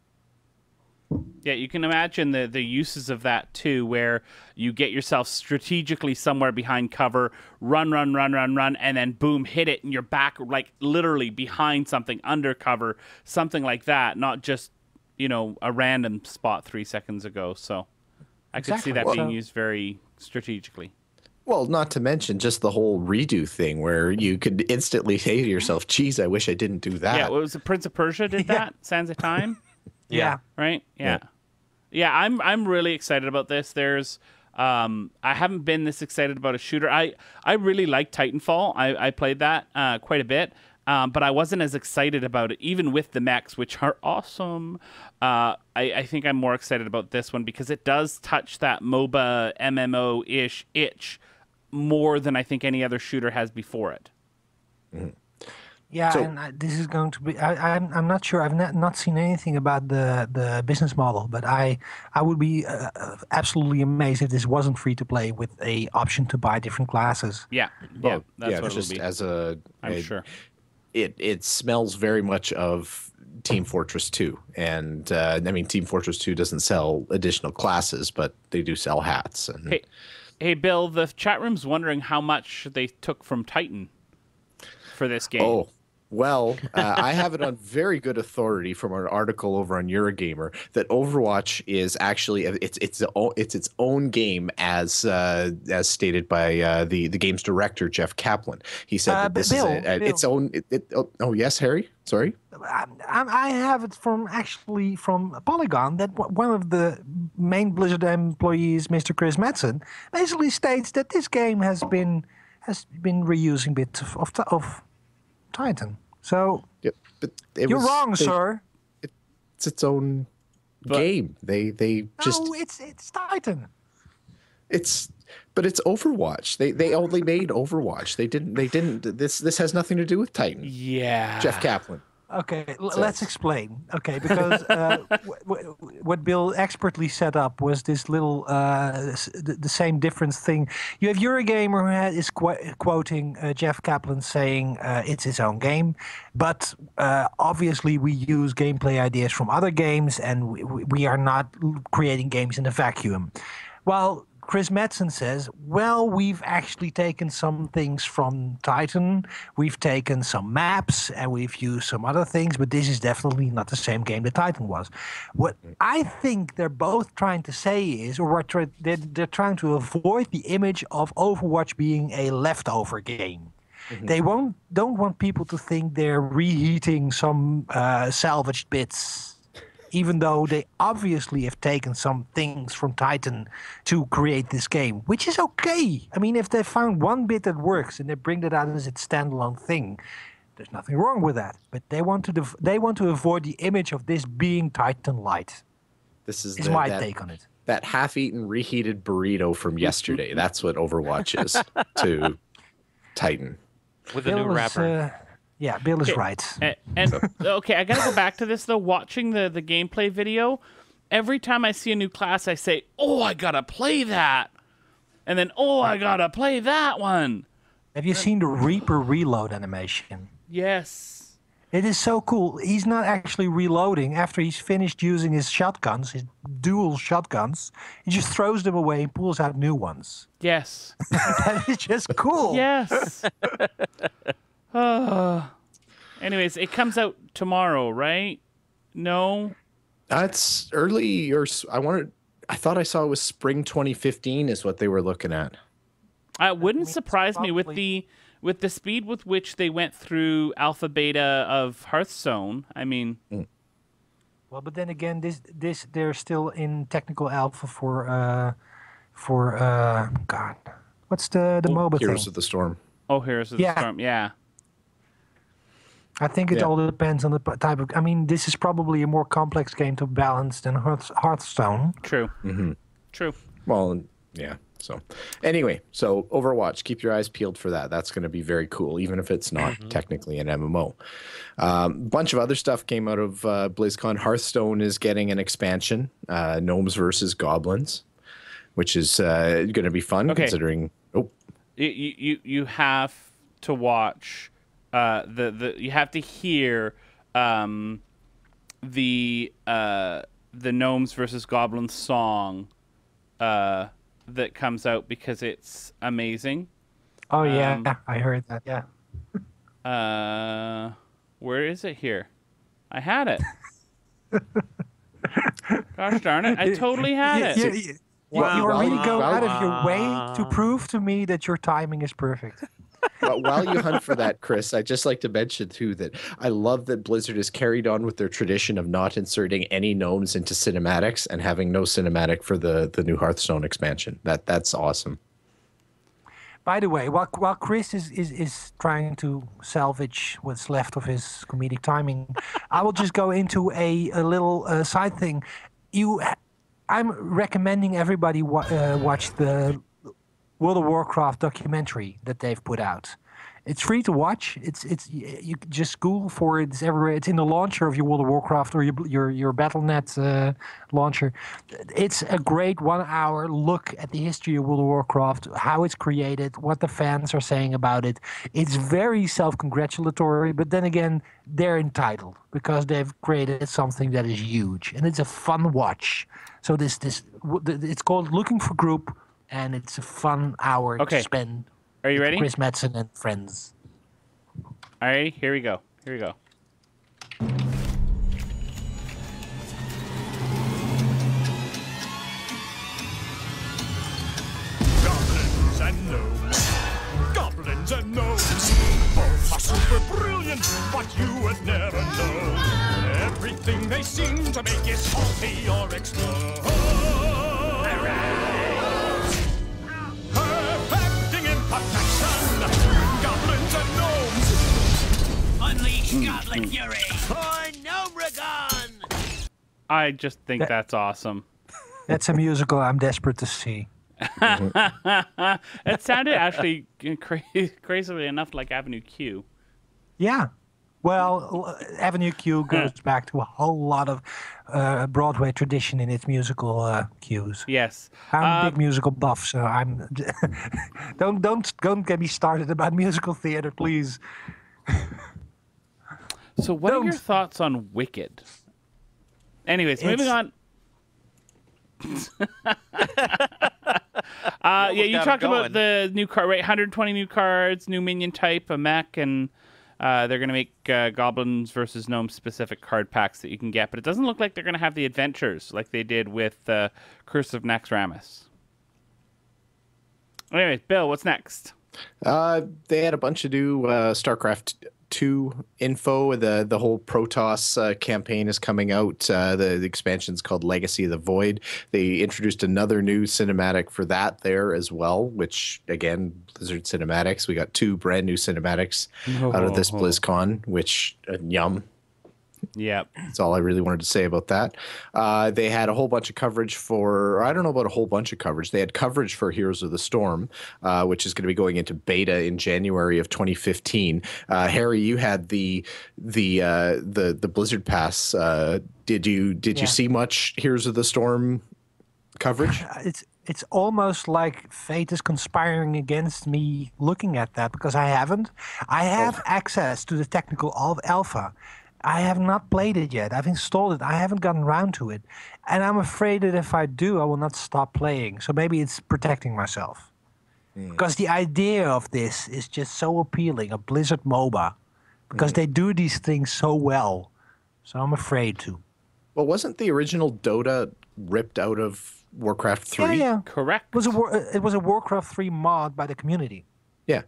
Yeah, you can imagine the, the uses of that too, where you get yourself strategically somewhere behind cover, run, run, run, run, run, and then boom, hit it, and you're back, like, literally behind something, under cover, something like that, not just, you know, a random spot three seconds ago. So I exactly. could see that well, being used very strategically. Well, not to mention just the whole redo thing where you could instantly say to yourself, geez, I wish I didn't do that. Yeah, well, it was the Prince of Persia did yeah. that, Sands of Time. Yeah. yeah. Right. Yeah. yeah. Yeah. I'm I'm really excited about this. There's um I haven't been this excited about a shooter. I I really like Titanfall. I I played that uh, quite a bit, um, but I wasn't as excited about it. Even with the mechs, which are awesome, uh, I I think I'm more excited about this one because it does touch that MOBA M M O ish itch more than I think any other shooter has before it. Mm-hmm. Yeah, so, and I, this is going to be. I, I'm I'm not sure. I've not, not seen anything about the the business model, but I I would be uh, absolutely amazed if this wasn't free to play with a option to buy different classes. Yeah, well, yeah, that's yeah, what just it'll be. As a, I'm a, sure. It it smells very much of Team Fortress two, and uh, I mean Team Fortress two doesn't sell additional classes, but they do sell hats. And hey, hey, Bill, the chat room's wondering how much they took from Titan for this game. Oh. Well, uh, I have it on very good authority from an article over on Eurogamer that Overwatch is actually it's it's it's its own game, as uh, as stated by uh, the the game's director Jeff Kaplan. He said uh, that this Bill, is a, its own. It, it, oh, oh yes, Harry. Sorry. I, I have it from actually from Polygon that one of the main Blizzard employees, Mister Chris Metzen, basically states that this game has been has been reusing bits of of. of Titan. So yeah, but it you're was, wrong, they, sir. It, it's its own but, game. They they no, just no. It's it's Titan. It's but it's Overwatch. They they only made Overwatch. They didn't. They didn't. This this has nothing to do with Titan. Yeah. Jeff Kaplan. Okay, so. Let's explain. Okay, because uh, w w what Bill expertly set up was this little uh, s the, the same difference thing. You have Eurogamer who had, is qu quoting uh, Jeff Kaplan saying uh, it's his own game, but uh, obviously we use gameplay ideas from other games and we, we are not creating games in a vacuum. Well, Chris Metzen says, well, we've actually taken some things from Titan. We've taken some maps and we've used some other things, but this is definitely not the same game that Titan was. What I think they're both trying to say is, or what they're, they're trying to avoid the image of Overwatch being a leftover game. Mm-hmm. They won't, don't want people to think they're reheating some uh, salvaged bits. Even though they obviously have taken some things from Titan to create this game, which is okay. I mean, if they found one bit that works and they bring that out as its standalone thing, there's nothing wrong with that. But they want to they want to avoid the image of this being Titan Light. This is, is the, my that, take on it. That half-eaten reheated burrito from yesterday. That's what Overwatch is to Titan. With a Bill new wrapper. Uh, Yeah, Bill is okay. right. And, and okay, I gotta go back to this though. Watching the the gameplay video, every time I see a new class, I say, "Oh, I gotta play that," and then, "Oh, I gotta play that one." Have you seen the Reaper reload animation? Yes, it is so cool. He's not actually reloading after he's finished using his shotguns, his dual shotguns. He just throws them away and pulls out new ones. Yes, that is just cool. Yes. Uh, anyways, it comes out tomorrow, right? No, that's early. Or I wanted, I thought I saw it was spring twenty fifteen is what they were looking at. Uh, it wouldn't surprise me with the with the speed with which they went through alpha beta of Hearthstone. I mean, mm. well, but then again, this this they're still in technical alpha for uh, for uh, God. What's the the oh, MOBA Heroes thing? of the Storm. Oh, Heroes of yeah. the Storm. Yeah. I think it yeah. all depends on the type of. I mean, this is probably a more complex game to balance than Hearthstone. True. Mm-hmm. True. Well, yeah. So, anyway, so Overwatch, keep your eyes peeled for that. That's going to be very cool, even if it's not mm-hmm. technically an M M O. A um, bunch of other stuff came out of uh, BlizzCon. Hearthstone is getting an expansion, uh, Gnomes versus Goblins, which is uh, going to be fun okay. considering. Oh, you you you have to watch uh, the the you have to hear um, the uh, the Gnomes versus Goblins song. Uh, that comes out because it's amazing. Oh yeah, um, I heard that. Yeah. Uh, where is it here? I had it. Gosh darn it! I totally had you, it. You, you, wow. You're really going out of your way to prove to me that your timing is perfect. But while you hunt for that, Chris, I'd just like to mention, too, that I love that Blizzard has carried on with their tradition of not inserting any gnomes into cinematics and having no cinematic for the, the new Hearthstone expansion. That That's awesome. By the way, while, while Chris is, is, is trying to salvage what's left of his comedic timing, I will just go into a, a little uh, side thing. You, I'm recommending everybody wa uh, watch the World of Warcraft documentary that they've put out. It's free to watch. It's it's you just Google for it. It's everywhere. It's in the launcher of your World of Warcraft or your your your Battle dot net uh, launcher. It's a great one-hour look at the history of World of Warcraft, how it's created, what the fans are saying about it. It's very self-congratulatory, but then again, they're entitled because they've created something that is huge, and it's a fun watch. So this this it's called Looking for Group. And it's a fun hour okay. to spend. Are you ready? Chris Metzen and friends. All right, here we go. Here we go. Goblins and gnomes. Goblins and gnomes. Both are super brilliant, but you would never know. Everything they seem to make is faulty or explode. All right. Goblins and gnomes! Unleash goblin fury! For Gnomeragon! I just think that, that's awesome. That's a musical I'm desperate to see. It sounded actually crazy, crazily enough like Avenue Q. Yeah. Well, Avenue Q goes back to a whole lot of uh, Broadway tradition in its musical uh, cues. Yes, I'm uh, a big musical buff, so I'm. don't don't don't get me started about musical theater, please. So, what don't. are your thoughts on Wicked? Anyways, it's... moving on. uh, yeah, you talked about the new card, right? one hundred twenty new cards, new minion type, a mech, and. Uh, they're going to make uh, Goblins versus Gnomes specific card packs that you can get, but it doesn't look like they're going to have the adventures like they did with uh, Curse of Naxxramas. Anyway, Bill, what's next? Uh, they had a bunch of new uh, StarCraft two info. The the whole Protoss uh, campaign is coming out. Uh, the, the expansion's called Legacy of the Void. They introduced another new cinematic for that there as well, which, again, Blizzard cinematics. We got two brand new cinematics oh, out of this oh. BlizzCon, which, uh, yum. Yeah. That's all I really wanted to say about that. Uh, they had a whole bunch of coverage for, I don't know about a whole bunch of coverage. They had coverage for Heroes of the Storm, uh, which is going to be going into beta in January of twenty fifteen. Uh, Harry, you had the the uh, the the Blizzard Pass. Uh, did you did yeah. you see much Heroes of the Storm coverage? It's it's almost like fate is conspiring against me looking at that because I haven't. I have oh. access to the technical alpha. I have not played it yet. I've installed it. I haven't gotten around to it. And I'm afraid that if I do, I will not stop playing. So maybe it's protecting myself. Mm. Because the idea of this is just so appealing, a Blizzard MOBA. Because mm. they do these things so well. So I'm afraid to. Well, wasn't the original Dota ripped out of Warcraft three? Yeah, yeah. Correct. It was a, it was a Warcraft three mod by the community. Yeah.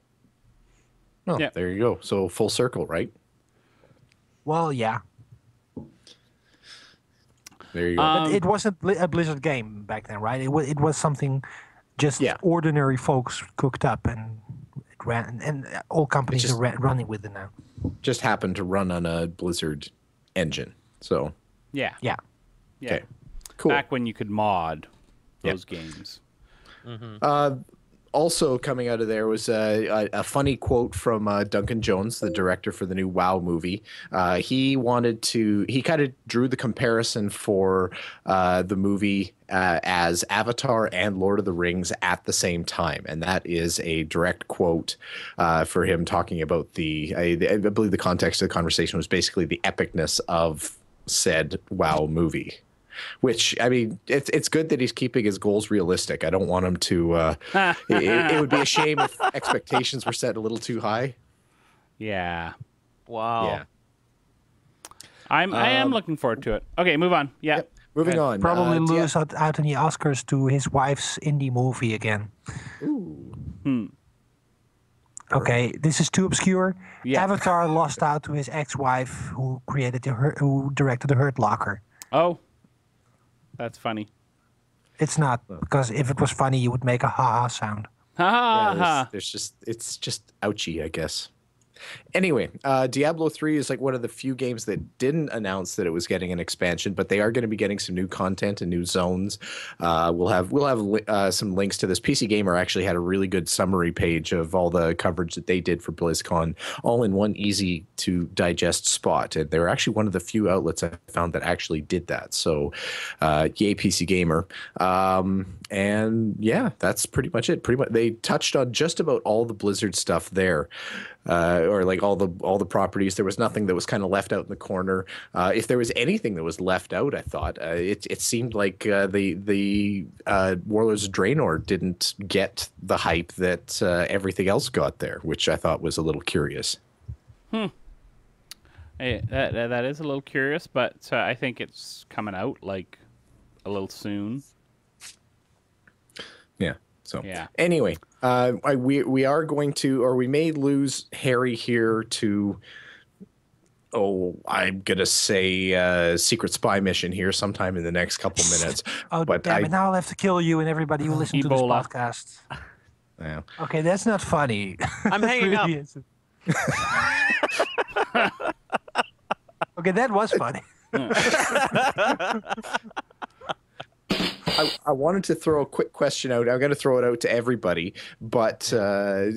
Well, yeah. There you go. So full circle, right? Well, yeah. There you go. Um, it wasn't a Blizzard game back then, right? It was, it was something just yeah. ordinary folks cooked up, and it ran, and all companies just, are ra running with it now. Just happened to run on a Blizzard engine, so yeah, yeah, yeah. Okay. Cool. Back when you could mod those yeah. games. Mm-hmm. Uh, also coming out of there was a, a, a funny quote from uh, Duncan Jones, the director for the new WoW movie. Uh, he wanted to, he kind of drew the comparison for uh, the movie uh, as Avatar and Lord of the Rings at the same time. And that is a direct quote uh, for him talking about the, I, I believe the context of the conversation was basically the epicness of said WoW movie. Which, I mean, it's it's good that he's keeping his goals realistic. I don't want him to. Uh, it, it would be a shame if expectations were set a little too high. Yeah. Wow. Yeah. I'm I am um, looking forward to it. Okay, move on. Yeah. Yep. Moving and on. Probably uh, lose yeah. out, out in the Oscars to his wife's indie movie again. Ooh. Hmm. Okay, this is too obscure. Yeah. Avatar lost out to his ex-wife, who created the who directed the Hurt Locker. Oh. That's funny. It's not, because if it was funny, you would make a ha ha sound. Ha ha. Yeah, there's, there's just it's just ouchy, I guess. Anyway, uh, Diablo three is like one of the few games that didn't announce that it was getting an expansion, but they are going to be getting some new content and new zones. Uh, we'll have we'll have li uh, some links to this. P C Gamer actually had a really good summary page of all the coverage that they did for BlizzCon, all in one easy to digest spot. And they were actually one of the few outlets I found that actually did that. So, uh, yay P C Gamer! Um, and yeah, that's pretty much it. Pretty much they touched on just about all the Blizzard stuff there. Uh, or like all the all the properties, there was nothing that was kind of left out in the corner. Uh, if there was anything that was left out, I thought uh, it it seemed like uh, the the uh, Warlords of Draenor didn't get the hype that uh, everything else got there, which I thought was a little curious. Hmm. Hey, that that is a little curious, but uh, I think it's coming out like a little soon. Yeah. So yeah. Anyway, uh, I, we we are going to, or we may lose Harry here to, oh, I'm gonna say uh, secret spy mission here sometime in the next couple minutes. Oh, but damn I, it! Now I'll have to kill you and everybody who listens to this podcast. Yeah. Okay, that's not funny. I'm hanging up. Okay, that was funny. I, I wanted to throw a quick question out. I'm going to throw it out to everybody, but uh,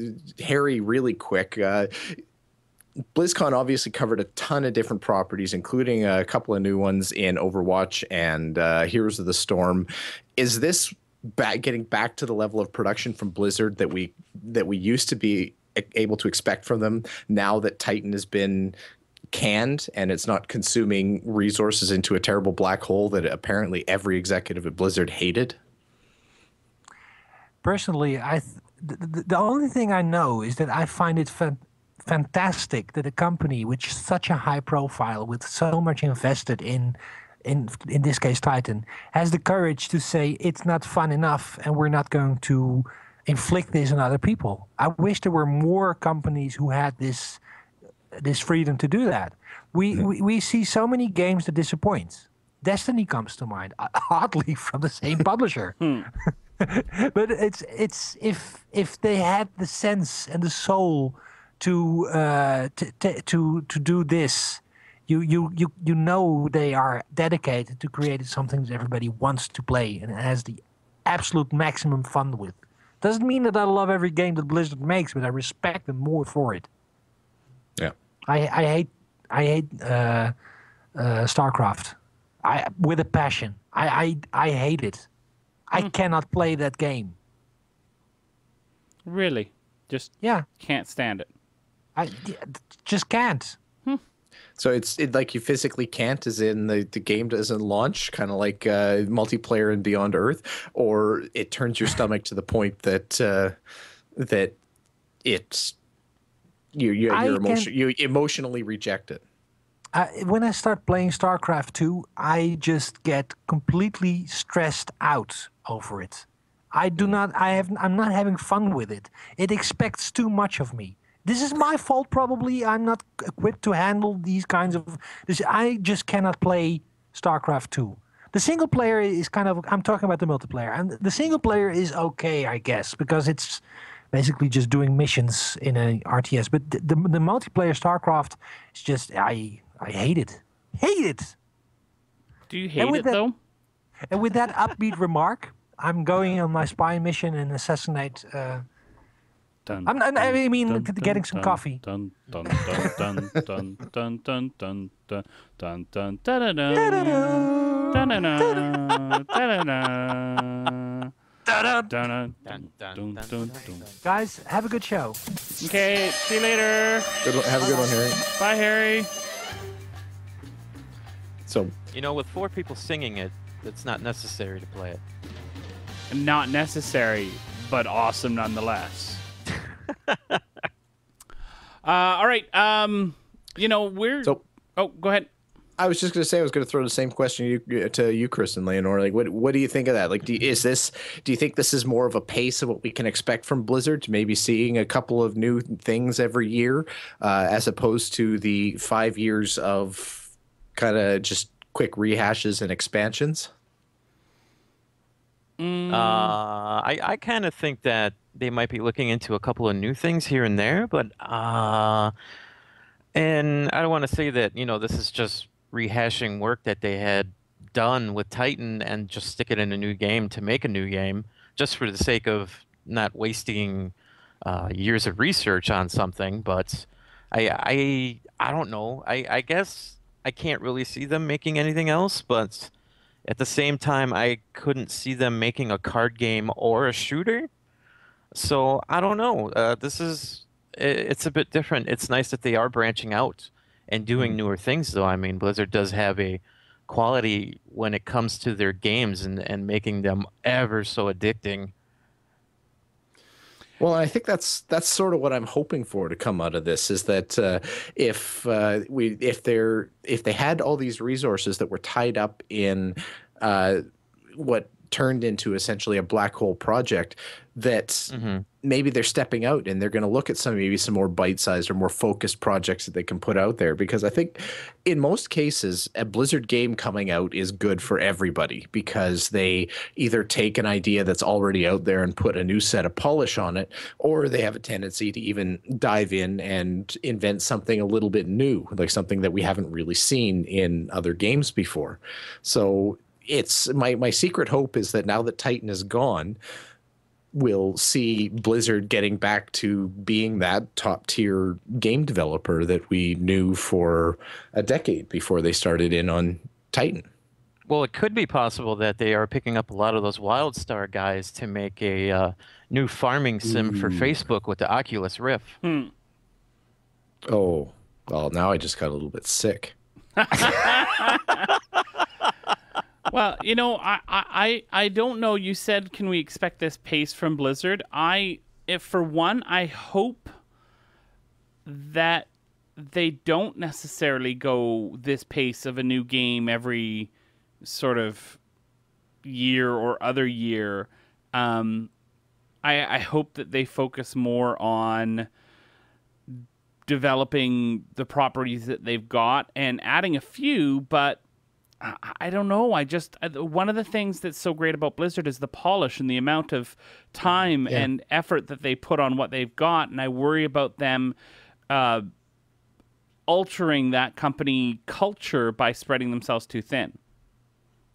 Harry, really quick. Uh, BlizzCon obviously covered a ton of different properties, including a couple of new ones in Overwatch and uh, Heroes of the Storm. Is this back, getting back to the level of production from Blizzard that we that we used to be able to expect from them now that Titan has been canned and it's not consuming resources into a terrible black hole that apparently every executive at Blizzard hated? Personally, I th the, the only thing I know is that I find it fan fantastic that a company with such a high profile, with so much invested in, in, in this case Titan, has the courage to say it's not fun enough and we're not going to inflict this on other people. I wish there were more companies who had this this freedom to do that. We, yeah. we we see so many games that disappoint. Destiny comes to mind, oddly from the same publisher. Hmm. But it's it's if if they had the sense and the soul to uh, to, to to do this, you you you you know they are dedicated to creating something that everybody wants to play and has the absolute maximum fun with. Doesn't mean that I love every game that Blizzard makes, but I respect them more for it. Yeah. I, I hate I hate uh, uh, StarCraft I, with a passion. I I, I hate it. I mm. cannot play that game. Really? Just yeah. Can't stand it. I just can't. Hmm. So it's it, like you physically can't, as in the, the game doesn't launch, kind of like uh, multiplayer in Beyond Earth, or it turns your stomach to the point that uh, that it's. You you you're emotion, you emotionally reject it. I, when I start playing StarCraft two, I just get completely stressed out over it. I do not. I have. I'm not having fun with it. It expects too much of me. This is my fault, probably. I'm not equipped to handle these kinds of. This, I just cannot play StarCraft two. The single player is kind of, I'm talking about the multiplayer, and the single player is okay, I guess, because it's basically just doing missions in a R T S. But the, the, the multiplayer StarCraft is just, I I hate it. Hate it! Do you hate it, that, though? And with that upbeat remark, I'm going on my spy mission and assassinate... Uh, Dun, I'm, I'm, I mean, dun, dun, getting some dun, coffee. Dun, dun, dun, dun, dun, dun, dun, dun, dun, dun, dun, guys, have a good show. Okay, see you later. Good, have a good one, Harry. Bye, Harry. So, you know, with four people singing it, it's not necessary to play it. Not necessary, but awesome nonetheless. uh, all right. Um, you know, we're. So, oh, go ahead. I was just going to say I was going to throw the same question to you, to you, Chris and Leonor. Like, what what do you think of that? Like, do you, is this? Do you think this is more of a pace of what we can expect from Blizzard? Maybe seeing a couple of new things every year, uh, as opposed to the five years of kind of just quick rehashes and expansions. Mm. Uh, I I kind of think that. They might be looking into a couple of new things here and there, but uh, and I don't want to say that, you know, this is just rehashing work that they had done with Titan and just stick it in a new game to make a new game just for the sake of not wasting uh, years of research on something. But I I I don't know. I I guess I can't really see them making anything else, but at the same time, I couldn't see them making a card game or a shooter. So I don't know. Uh, this is it's a bit different. It's nice that they are branching out and doing newer things, though. I mean, Blizzard does have a quality when it comes to their games and, and making them ever so addicting. Well, I think that's that's sort of what I'm hoping for to come out of this is that uh, if uh, we if they're if they had all these resources that were tied up in uh, what. turned into essentially a black hole project, that mm-hmm. maybe they're stepping out and they're going to look at some maybe some more bite-sized or more focused projects that they can put out there, because I think in most cases a Blizzard game coming out is good for everybody, because they either take an idea that's already out there and put a new set of polish on it, or they have a tendency to even dive in and invent something a little bit new, like something that we haven't really seen in other games before. So It's my, my secret hope is that now that Titan is gone, we'll see Blizzard getting back to being that top tier game developer that we knew for a decade before they started in on Titan. Well, it could be possible that they are picking up a lot of those Wildstar guys to make a uh, new farming sim Ooh. for Facebook with the Oculus Rift. Hmm. Oh, well, now I just got a little bit sick. Well, you know, I, I, I don't know. You said, can we expect this pace from Blizzard? I, if for one, I hope that they don't necessarily go this pace of a new game every sort of year or other year. Um, I, I hope that they focus more on developing the properties that they've got and adding a few, but I don't know. I just one of the things that's so great about Blizzard is the polish and the amount of time yeah. and effort that they put on what they've got, and I worry about them uh, altering that company culture by spreading themselves too thin.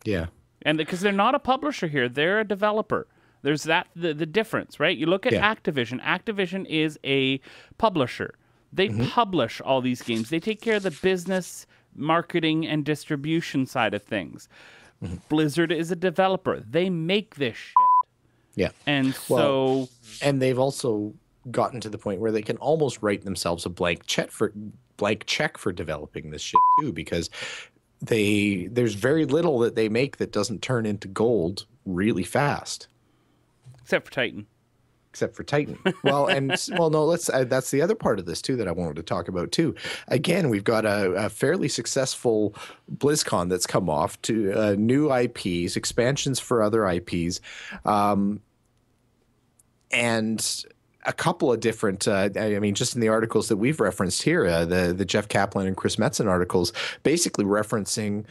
Yeah, and because they're not a publisher here, they're a developer. There's that the, the difference, right? You look at yeah. Activision. Activision is a publisher. They mm-hmm. publish all these games. They take care of the business. Marketing and distribution side of things. Mm-hmm. Blizzard is a developer. They make this shit. Yeah. And well, so... And they've also gotten to the point where they can almost write themselves a blank check for, blank check for developing this shit too, because they there's very little that they make that doesn't turn into gold really fast. Except for Titan. Except for Titan. Well, and well, no, let's. Uh, that's the other part of this too that I wanted to talk about too. Again, we've got a, a fairly successful BlizzCon that's come off to uh, new I Ps, expansions for other I Ps, um, and a couple of different. Uh, I mean, just in the articles that we've referenced here, uh, the the Jeff Kaplan and Chris Metzen articles, basically referencing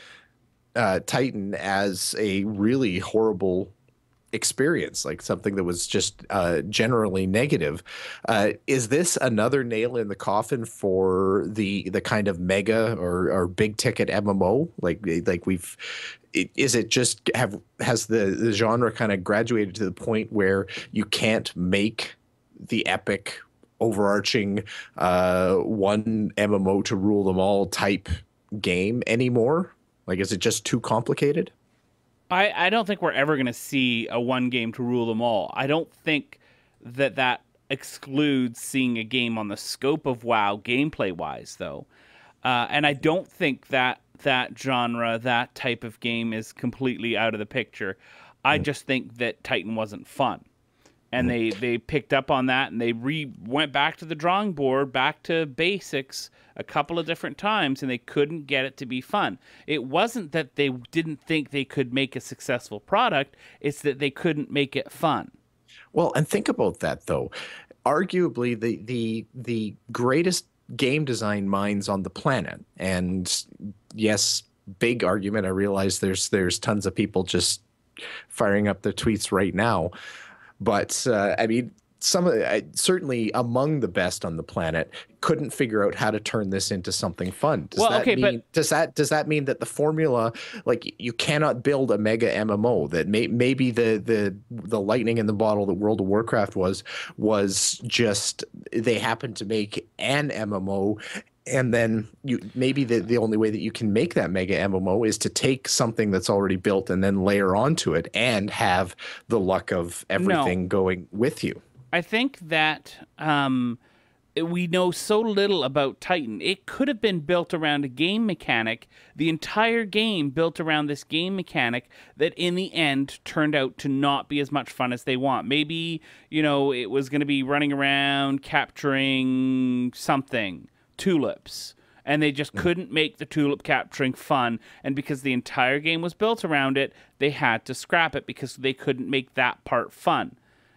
uh, Titan as a really horrible experience, like something that was just uh, generally negative. Uh, is this another nail in the coffin for the the kind of mega or, or big ticket M M O? Like like we've, is it just have has the, the genre kind of graduated to the point where you can't make the epic overarching uh, one M M O to rule them all type game anymore? Like, is it just too complicated? I, I don't think we're ever going to see a one game to rule them all. I don't think that that excludes seeing a game on the scope of WoW gameplay-wise, though. Uh, and I don't think that that genre, that type of game is completely out of the picture. I just think that Titan wasn't fun. And they, they picked up on that, and they re went back to the drawing board, back to basics a couple of different times, and they couldn't get it to be fun. It wasn't that they didn't think they could make a successful product. It's that they couldn't make it fun. Well, and think about that, though. Arguably, the, the, the greatest game design minds on the planet, and yes, big argument. I realize there's, there's tons of people just firing up their tweets right now. But, uh, I mean, some uh, certainly among the best on the planet couldn't figure out how to turn this into something fun. Does well, that okay, mean, but does that does that mean that the formula, like, you cannot build a mega M M O? That may, maybe the the the lightning in the bottle that World of Warcraft was was just they happened to make an M M O. And then you maybe the, the only way that you can make that mega M M O is to take something that's already built and then layer onto it and have the luck of everything no. going with you. I think that um, we know so little about Titan. It could have been built around a game mechanic, the entire game built around this game mechanic that in the end turned out to not be as much fun as they want. Maybe, you know, it was going to be running around, capturing something. Tulips, and they just couldn't make the tulip capturing fun, and because the entire game was built around it, they had to scrap it because they couldn't make that part fun.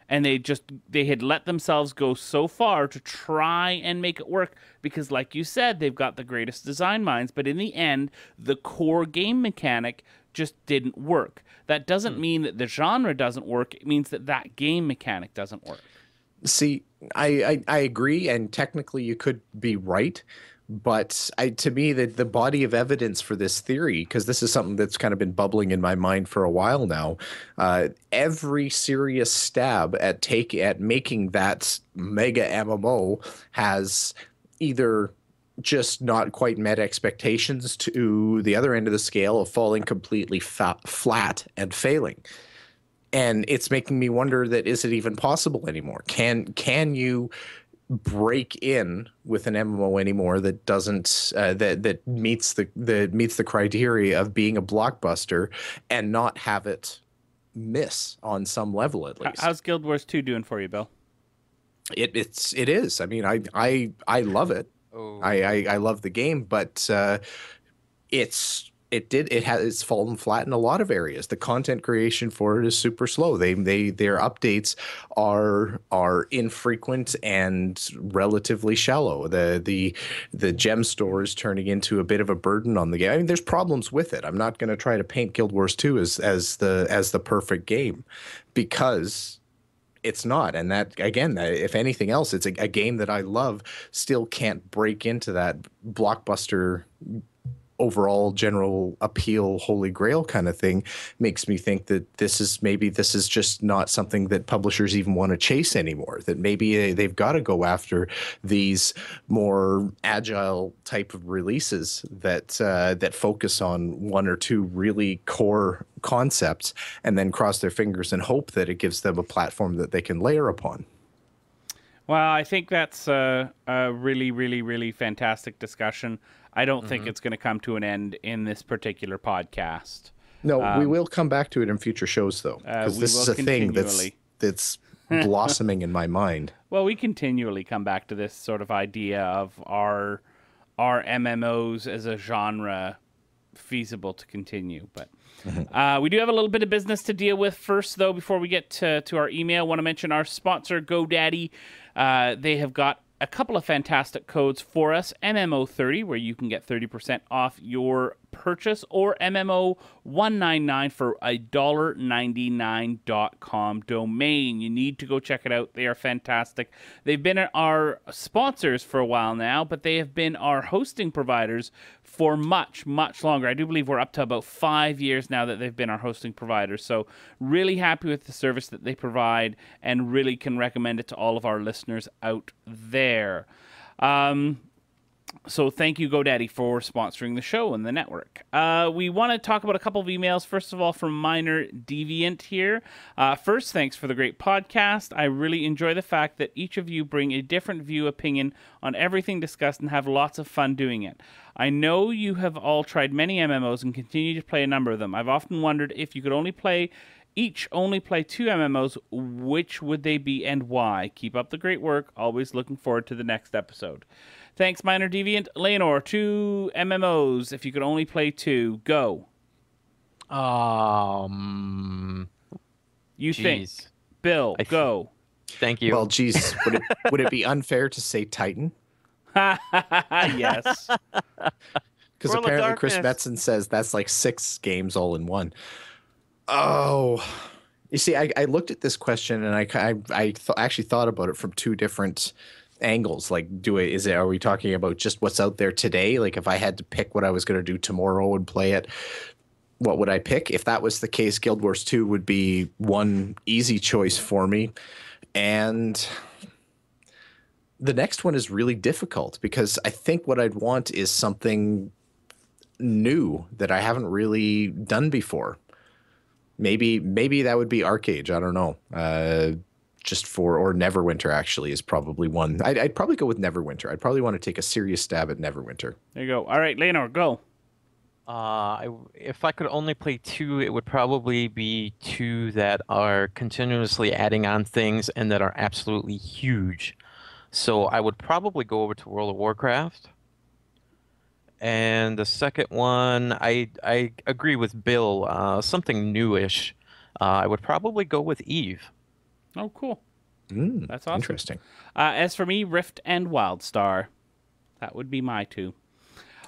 And they just they had let themselves go so far to try and make it work because, like you said, they've got the greatest design minds, but in the end the core game mechanic just didn't work. That doesn't mean that the genre doesn't work. It means that that game mechanic doesn't work. See, I, I, I agree, and technically you could be right, but I, to me, the, the body of evidence for this theory, because this is something that's kind of been bubbling in my mind for a while now, uh, every serious stab at, take, at making that mega M M O has either just not quite met expectations to the other end of the scale of falling completely fa flat and failing. And it's making me wonder that is it even possible anymore? Can can you break in with an M M O anymore that doesn't uh, that that meets the that meets the criteria of being a blockbuster and not have it miss on some level at least? How's Guild Wars two doing for you, Bill? It it's it is. I mean, I I I love it. Oh. I, I I love the game, but uh, it's. It did. It has. It's fallen flat in a lot of areas. The content creation for it is super slow. They, they, their updates are are infrequent and relatively shallow. The, the, the gem store is turning into a bit of a burden on the game. I mean, there's problems with it. I'm not going to try to paint Guild Wars two as as the as the perfect game, because it's not. And that, again, if anything else, it's a, a game that I love. Still can't break into that blockbuster overall general appeal holy grail kind of thing. Makes me think that this is maybe this is just not something that publishers even want to chase anymore, that maybe they've got to go after these more agile type of releases that uh, that focus on one or two really core concepts and then cross their fingers and hope that it gives them a platform that they can layer upon. Well, I think that's a, a really, really, really fantastic discussion. I don't mm-hmm. think it's going to come to an end in this particular podcast. No, um, we will come back to it in future shows, though, because uh, this is a thing that's, that's blossoming in my mind. Well, we continually come back to this sort of idea of our, our M M Os as a genre feasible to continue. But uh, we do have a little bit of business to deal with first, though, before we get to, to our email. I want to mention our sponsor, GoDaddy. Uh, they have got a couple of fantastic codes for us. M M O thirty, where you can get thirty percent off your purchase or M M O one ninety-nine for a one ninety-nine dot com domain. You need to go check it out. They are fantastic. They've been our sponsors for a while now, but they have been our hosting providers for much, much longer. I do believe we're up to about five years now that they've been our hosting providers. So really happy with the service that they provide and really can recommend it to all of our listeners out there. Um, so thank you, GoDaddy, for sponsoring the show and the network. Uh, we want to talk about a couple of emails. First of all, from Minor Deviant here. Uh, first, thanks for the great podcast. I really enjoy the fact that each of you bring a different view, opinion on everything discussed and have lots of fun doing it. I know you have all tried many M M Os and continue to play a number of them. I've often wondered if you could only play... Each only play two M M Os, which would they be and why? Keep up the great work. Always looking forward to the next episode. Thanks, Minor Deviant. Leonor, two M M Os. If you could only play two, go. Um, you geez. think. Bill, th go. Thank you. Well, geez, would it, would it be unfair to say Titan? Yes. Because apparently Chris Metzen says that's like six games all in one. Oh, you see, I, I looked at this question and I, I, I th actually thought about it from two different angles. Like, do it, is it, are we talking about just what's out there today? Like, if I had to pick what I was going to do tomorrow and play it, what would I pick? If that was the case, Guild Wars two would be one easy choice for me. And the next one is really difficult because I think what I'd want is something new that I haven't really done before. Maybe maybe that would be Arcade. I don't know. Uh, just for or Neverwinter actually is probably one. I'd, I'd probably go with Neverwinter. I'd probably want to take a serious stab at Neverwinter. There you go. All right, Leonor, go. Uh, I, if I could only play two, it would probably be two that are continuously adding on things and that are absolutely huge. So I would probably go over to World of Warcraft. And the second one, I I agree with Bill. Uh, something newish. Uh, I would probably go with EVE. Oh, cool. Mm, that's awesome. Interesting. Uh, as for me, Rift and WildStar. That would be my two.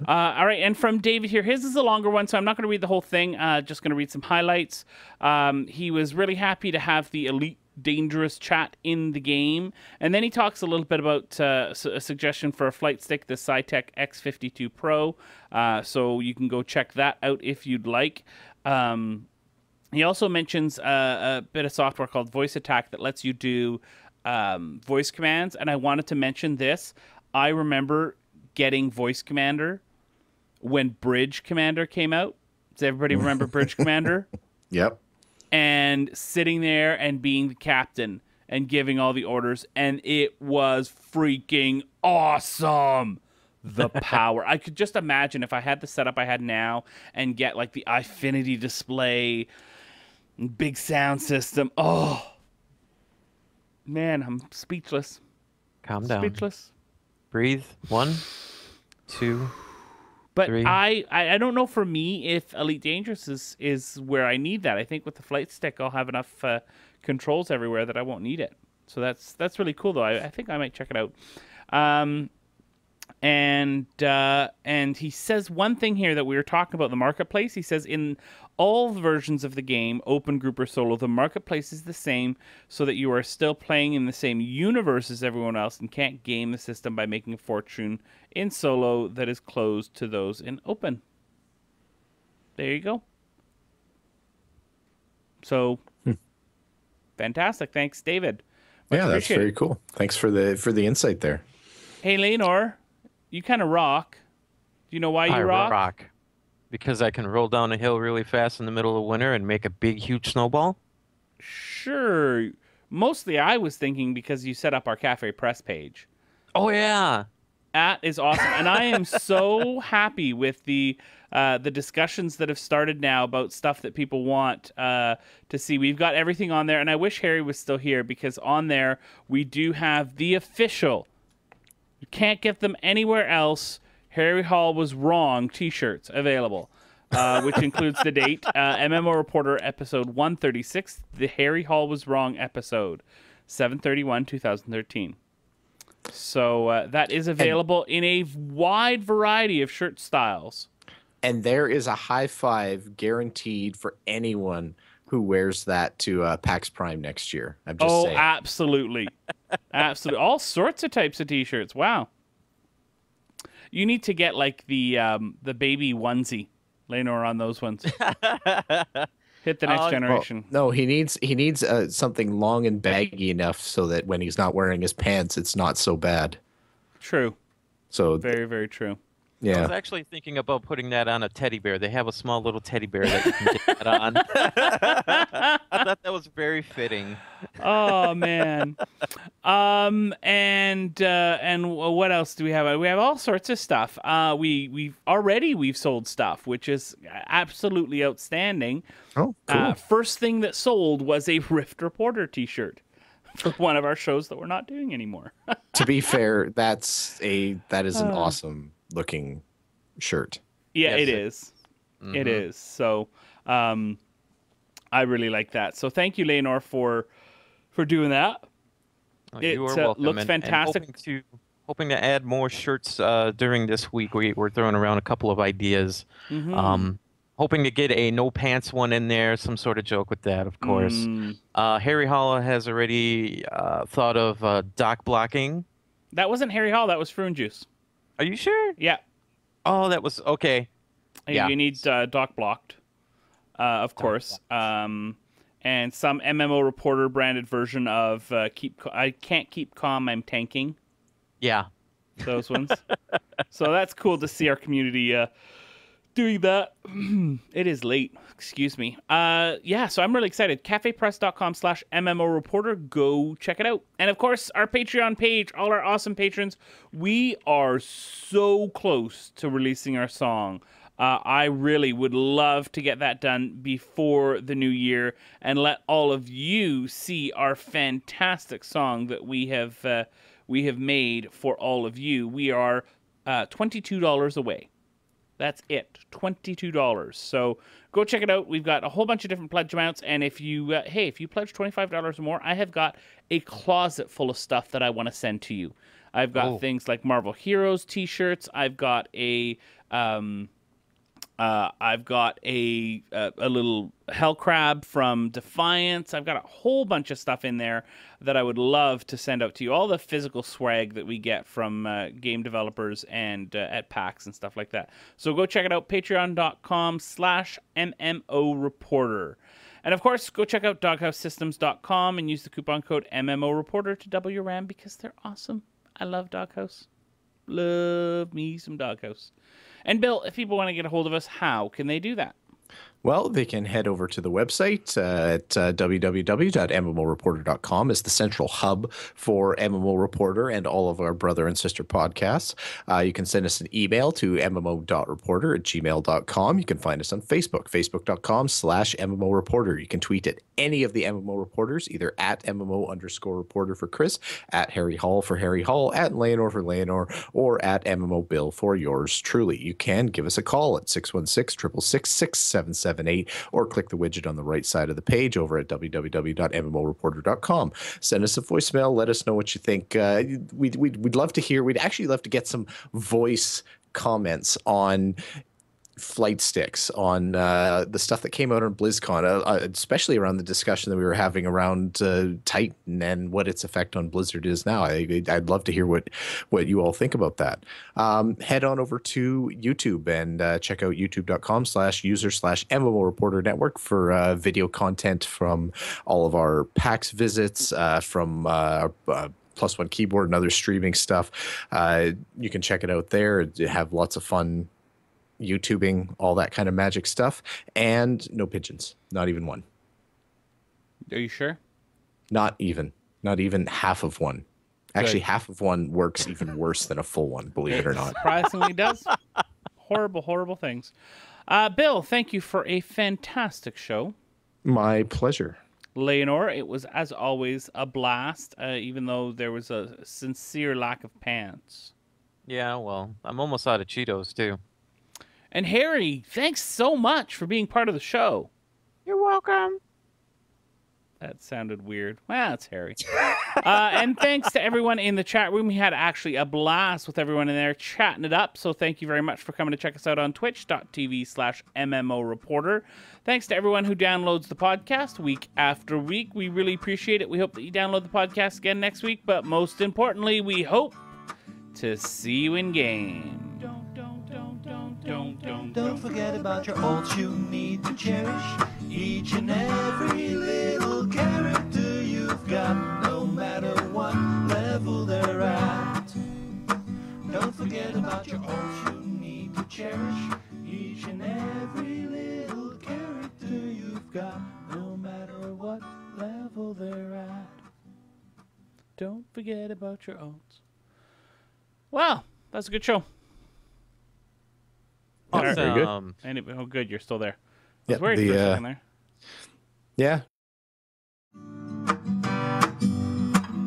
Uh, all right, and from David here, his is a longer one, so I'm not going to read the whole thing. Uh, just going to read some highlights. Um, he was really happy to have the Elite Dangerous chat in the game, and then he talks a little bit about uh, a suggestion for a flight stick, the Cytec X fifty-two Pro, uh, so you can go check that out if you'd like. Um, he also mentions uh, a bit of software called Voice Attack that lets you do um, voice commands, and I wanted to mention this. I remember getting Voice Commander when Bridge Commander came out. Does everybody remember Bridge Commander? Yep. And sitting there and being the captain and giving all the orders. And it was freaking awesome. The power. I could just imagine if I had the setup I had now and get like the Eyefinity display, big sound system. Oh, man, I'm speechless. Calm down. Speechless. Breathe. One, two. But I, I don't know for me if Elite Dangerous is, is where I need that. I think with the flight stick, I'll have enough uh, controls everywhere that I won't need it. So that's that's really cool, though. I, I think I might check it out. Um, and, uh, and he says one thing here that we were talking about, the marketplace. He says in all versions of the game, open, group, or solo, the marketplace is the same so that you are still playing in the same universe as everyone else and can't game the system by making a fortune in solo that is closed to those in open. There you go. So, hmm. fantastic. Thanks, David. Much yeah, that's very cool. Thanks for the for the insight there. Hey, Leonor, you kind of rock. Do you know why you I rock? I rock because I can roll down a hill really fast in the middle of winter and make a big, huge snowball. Sure. Mostly I was thinking because you set up our Cafe Press page. Oh, yeah. That is awesome. And I am so happy with the uh, the discussions that have started now about stuff that people want uh, to see. We've got everything on there. And I wish Harry was still here because on there we do have the official. You can't get them anywhere else. Harry Hall was wrong t-shirts available, uh, which includes the date. Uh, M M O Reporter episode one thirty-six, the Harry Hall was wrong episode, seven thirty-one two thousand thirteen. So uh, that is available and in a wide variety of shirt styles. And there is a high five guaranteed for anyone who wears that to uh, PAX Prime next year. I'm just oh, saying. absolutely. Absolutely. All sorts of types of T-shirts. Wow. You need to get, like, the um, the baby onesie. Leonor on those ones. Hit the next uh, generation. Well, no, he needs he needs uh, something long and baggy enough so that when he's not wearing his pants, it's not so bad. True. So very, very true. Yeah. I was actually thinking about putting that on a teddy bear. They have a small little teddy bear that you can get that on. I thought that was very fitting. Oh man. Um and uh, and what else do we have? We have all sorts of stuff. Uh we we've already we've sold stuff, which is absolutely outstanding. Oh, cool. Uh, first thing that sold was a Rift Reporter T-shirt for one of our shows that we're not doing anymore. To be fair, that's a that is an uh, awesome looking shirt. Yeah, yes, it is. Mm-hmm. It is. So um I really like that. So thank you, Leonor, for for doing that. Oh, it you are uh, welcome. looks and, fantastic. And hoping, to, hoping to add more shirts uh, during this week. We, we're throwing around a couple of ideas. Mm-hmm. Um, hoping to get a no pants one in there. Some sort of joke with that, of course. Mm. Uh, Harry Hall has already uh, thought of uh, dock blocking. That wasn't Harry Hall. That was Prune Juice. Are you sure? Yeah. Oh, that was okay. Hey, yeah. You need uh, dock blocked, uh, of dock course. Blocks. Um. And some M M O Reporter branded version of uh, keep. I can't keep calm. I'm tanking. Yeah, those ones. So that's cool to see our community uh, doing that. It is late. Excuse me. Uh, yeah. So I'm really excited. cafe press dot com slash M M O Reporter. Go check it out. And of course, our Patreon page. All our awesome patrons. We are so close to releasing our song. Uh, I really would love to get that done before the new year and let all of you see our fantastic song that we have uh, we have made for all of you. We are uh, twenty-two dollars away. That's it, twenty-two dollars. So go check it out. We've got a whole bunch of different pledge amounts, and if you uh, hey, if you pledge twenty-five dollars or more, I have got a closet full of stuff that I want to send to you. I've got oh. things like Marvel Heroes T-shirts. I've got a um, Uh, I've got a, a a little hell crab from Defiance. I've got a whole bunch of stuff in there that I would love to send out to you. All the physical swag that we get from uh, game developers and uh, at PAX and stuff like that. So go check it out, patreon dot com slash M M O Reporter. And, of course, go check out doghouse systems dot com and use the coupon code M M O Reporter to double your RAM because they're awesome. I love Doghouse. Love me some Doghouse. And Bill, if people want to get a hold of us, how can they do that? Well, they can head over to the website uh, at uh, w w w dot M M O Reporter dot com is the central hub for M M O Reporter and all of our brother and sister podcasts. Uh, you can send us an email to M M O dot reporter at gmail dot com. You can find us on Facebook, facebook dot com slash M M O Reporter. You can tweet at any of the M M O Reporters, either at M M O underscore reporter for Chris, at Harry Hall for Harry Hall, at Leonor for Leonor, or at M M O Bill for yours truly. You can give us a call at six one six, six six six, six seven seven eight or click the widget on the right side of the page over at w w w dot M M O Reporter dot com. Send us a voicemail. Let us know what you think. Uh, we'd, we'd, we'd love to hear. We'd actually love to get some voice comments on flight sticks, on uh, the stuff that came out on BlizzCon, uh, especially around the discussion that we were having around uh, Titan and what its effect on Blizzard is now. I, I'd love to hear what, what you all think about that. Um, head on over to YouTube and uh, check out youtube dot com slash user slash M M O Reporter Network for uh, video content from all of our PAX visits, uh, from uh, uh, Plus One Keyboard and other streaming stuff. Uh, you can check it out there. Have lots of fun YouTubing, all that kind of magic stuff. And no pigeons, not even one. Are you sure? Not even, not even half of one. Good. Actually, half of one works even worse than a full one, believe it or not. Surprisingly does. Horrible, horrible things. Uh, Bill, thank you for a fantastic show. My pleasure. Leonor, it was, as always, a blast, uh, even though there was a sincere lack of pants. Yeah, well, I'm almost out of Cheetos, too. And Harry, thanks so much for being part of the show. You're welcome. That sounded weird. Well, it's Harry. Uh, and thanks to everyone in the chat room. We had actually a blast with everyone in there chatting it up. So thank you very much for coming to check us out on twitch dot t v slash M M O Reporter. Thanks to everyone who downloads the podcast week after week. We really appreciate it. We hope that you download the podcast again next week. But most importantly, we hope to see you in game. Don't, don't, don't, don't, don't, don't, don't forget about your ults. You need to cherish each and every little character you've got, no matter what level they're at. Don't forget about your ults. You need to cherish each and every little character you've got, no matter what level they're at. Don't forget about your ults. Wow, that's a good show. Awesome. Very good. Um, anyway, oh, good, you're still there. I was yeah, worried the, for a second uh, there.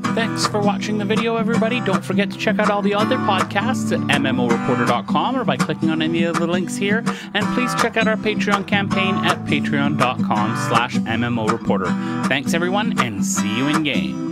Yeah. Thanks for watching the video, everybody. Don't forget to check out all the other podcasts at M M O Reporter dot com or by clicking on any of the links here. And please check out our Patreon campaign at patreon dot com slash M M O Reporter. Thanks, everyone, and see you in game.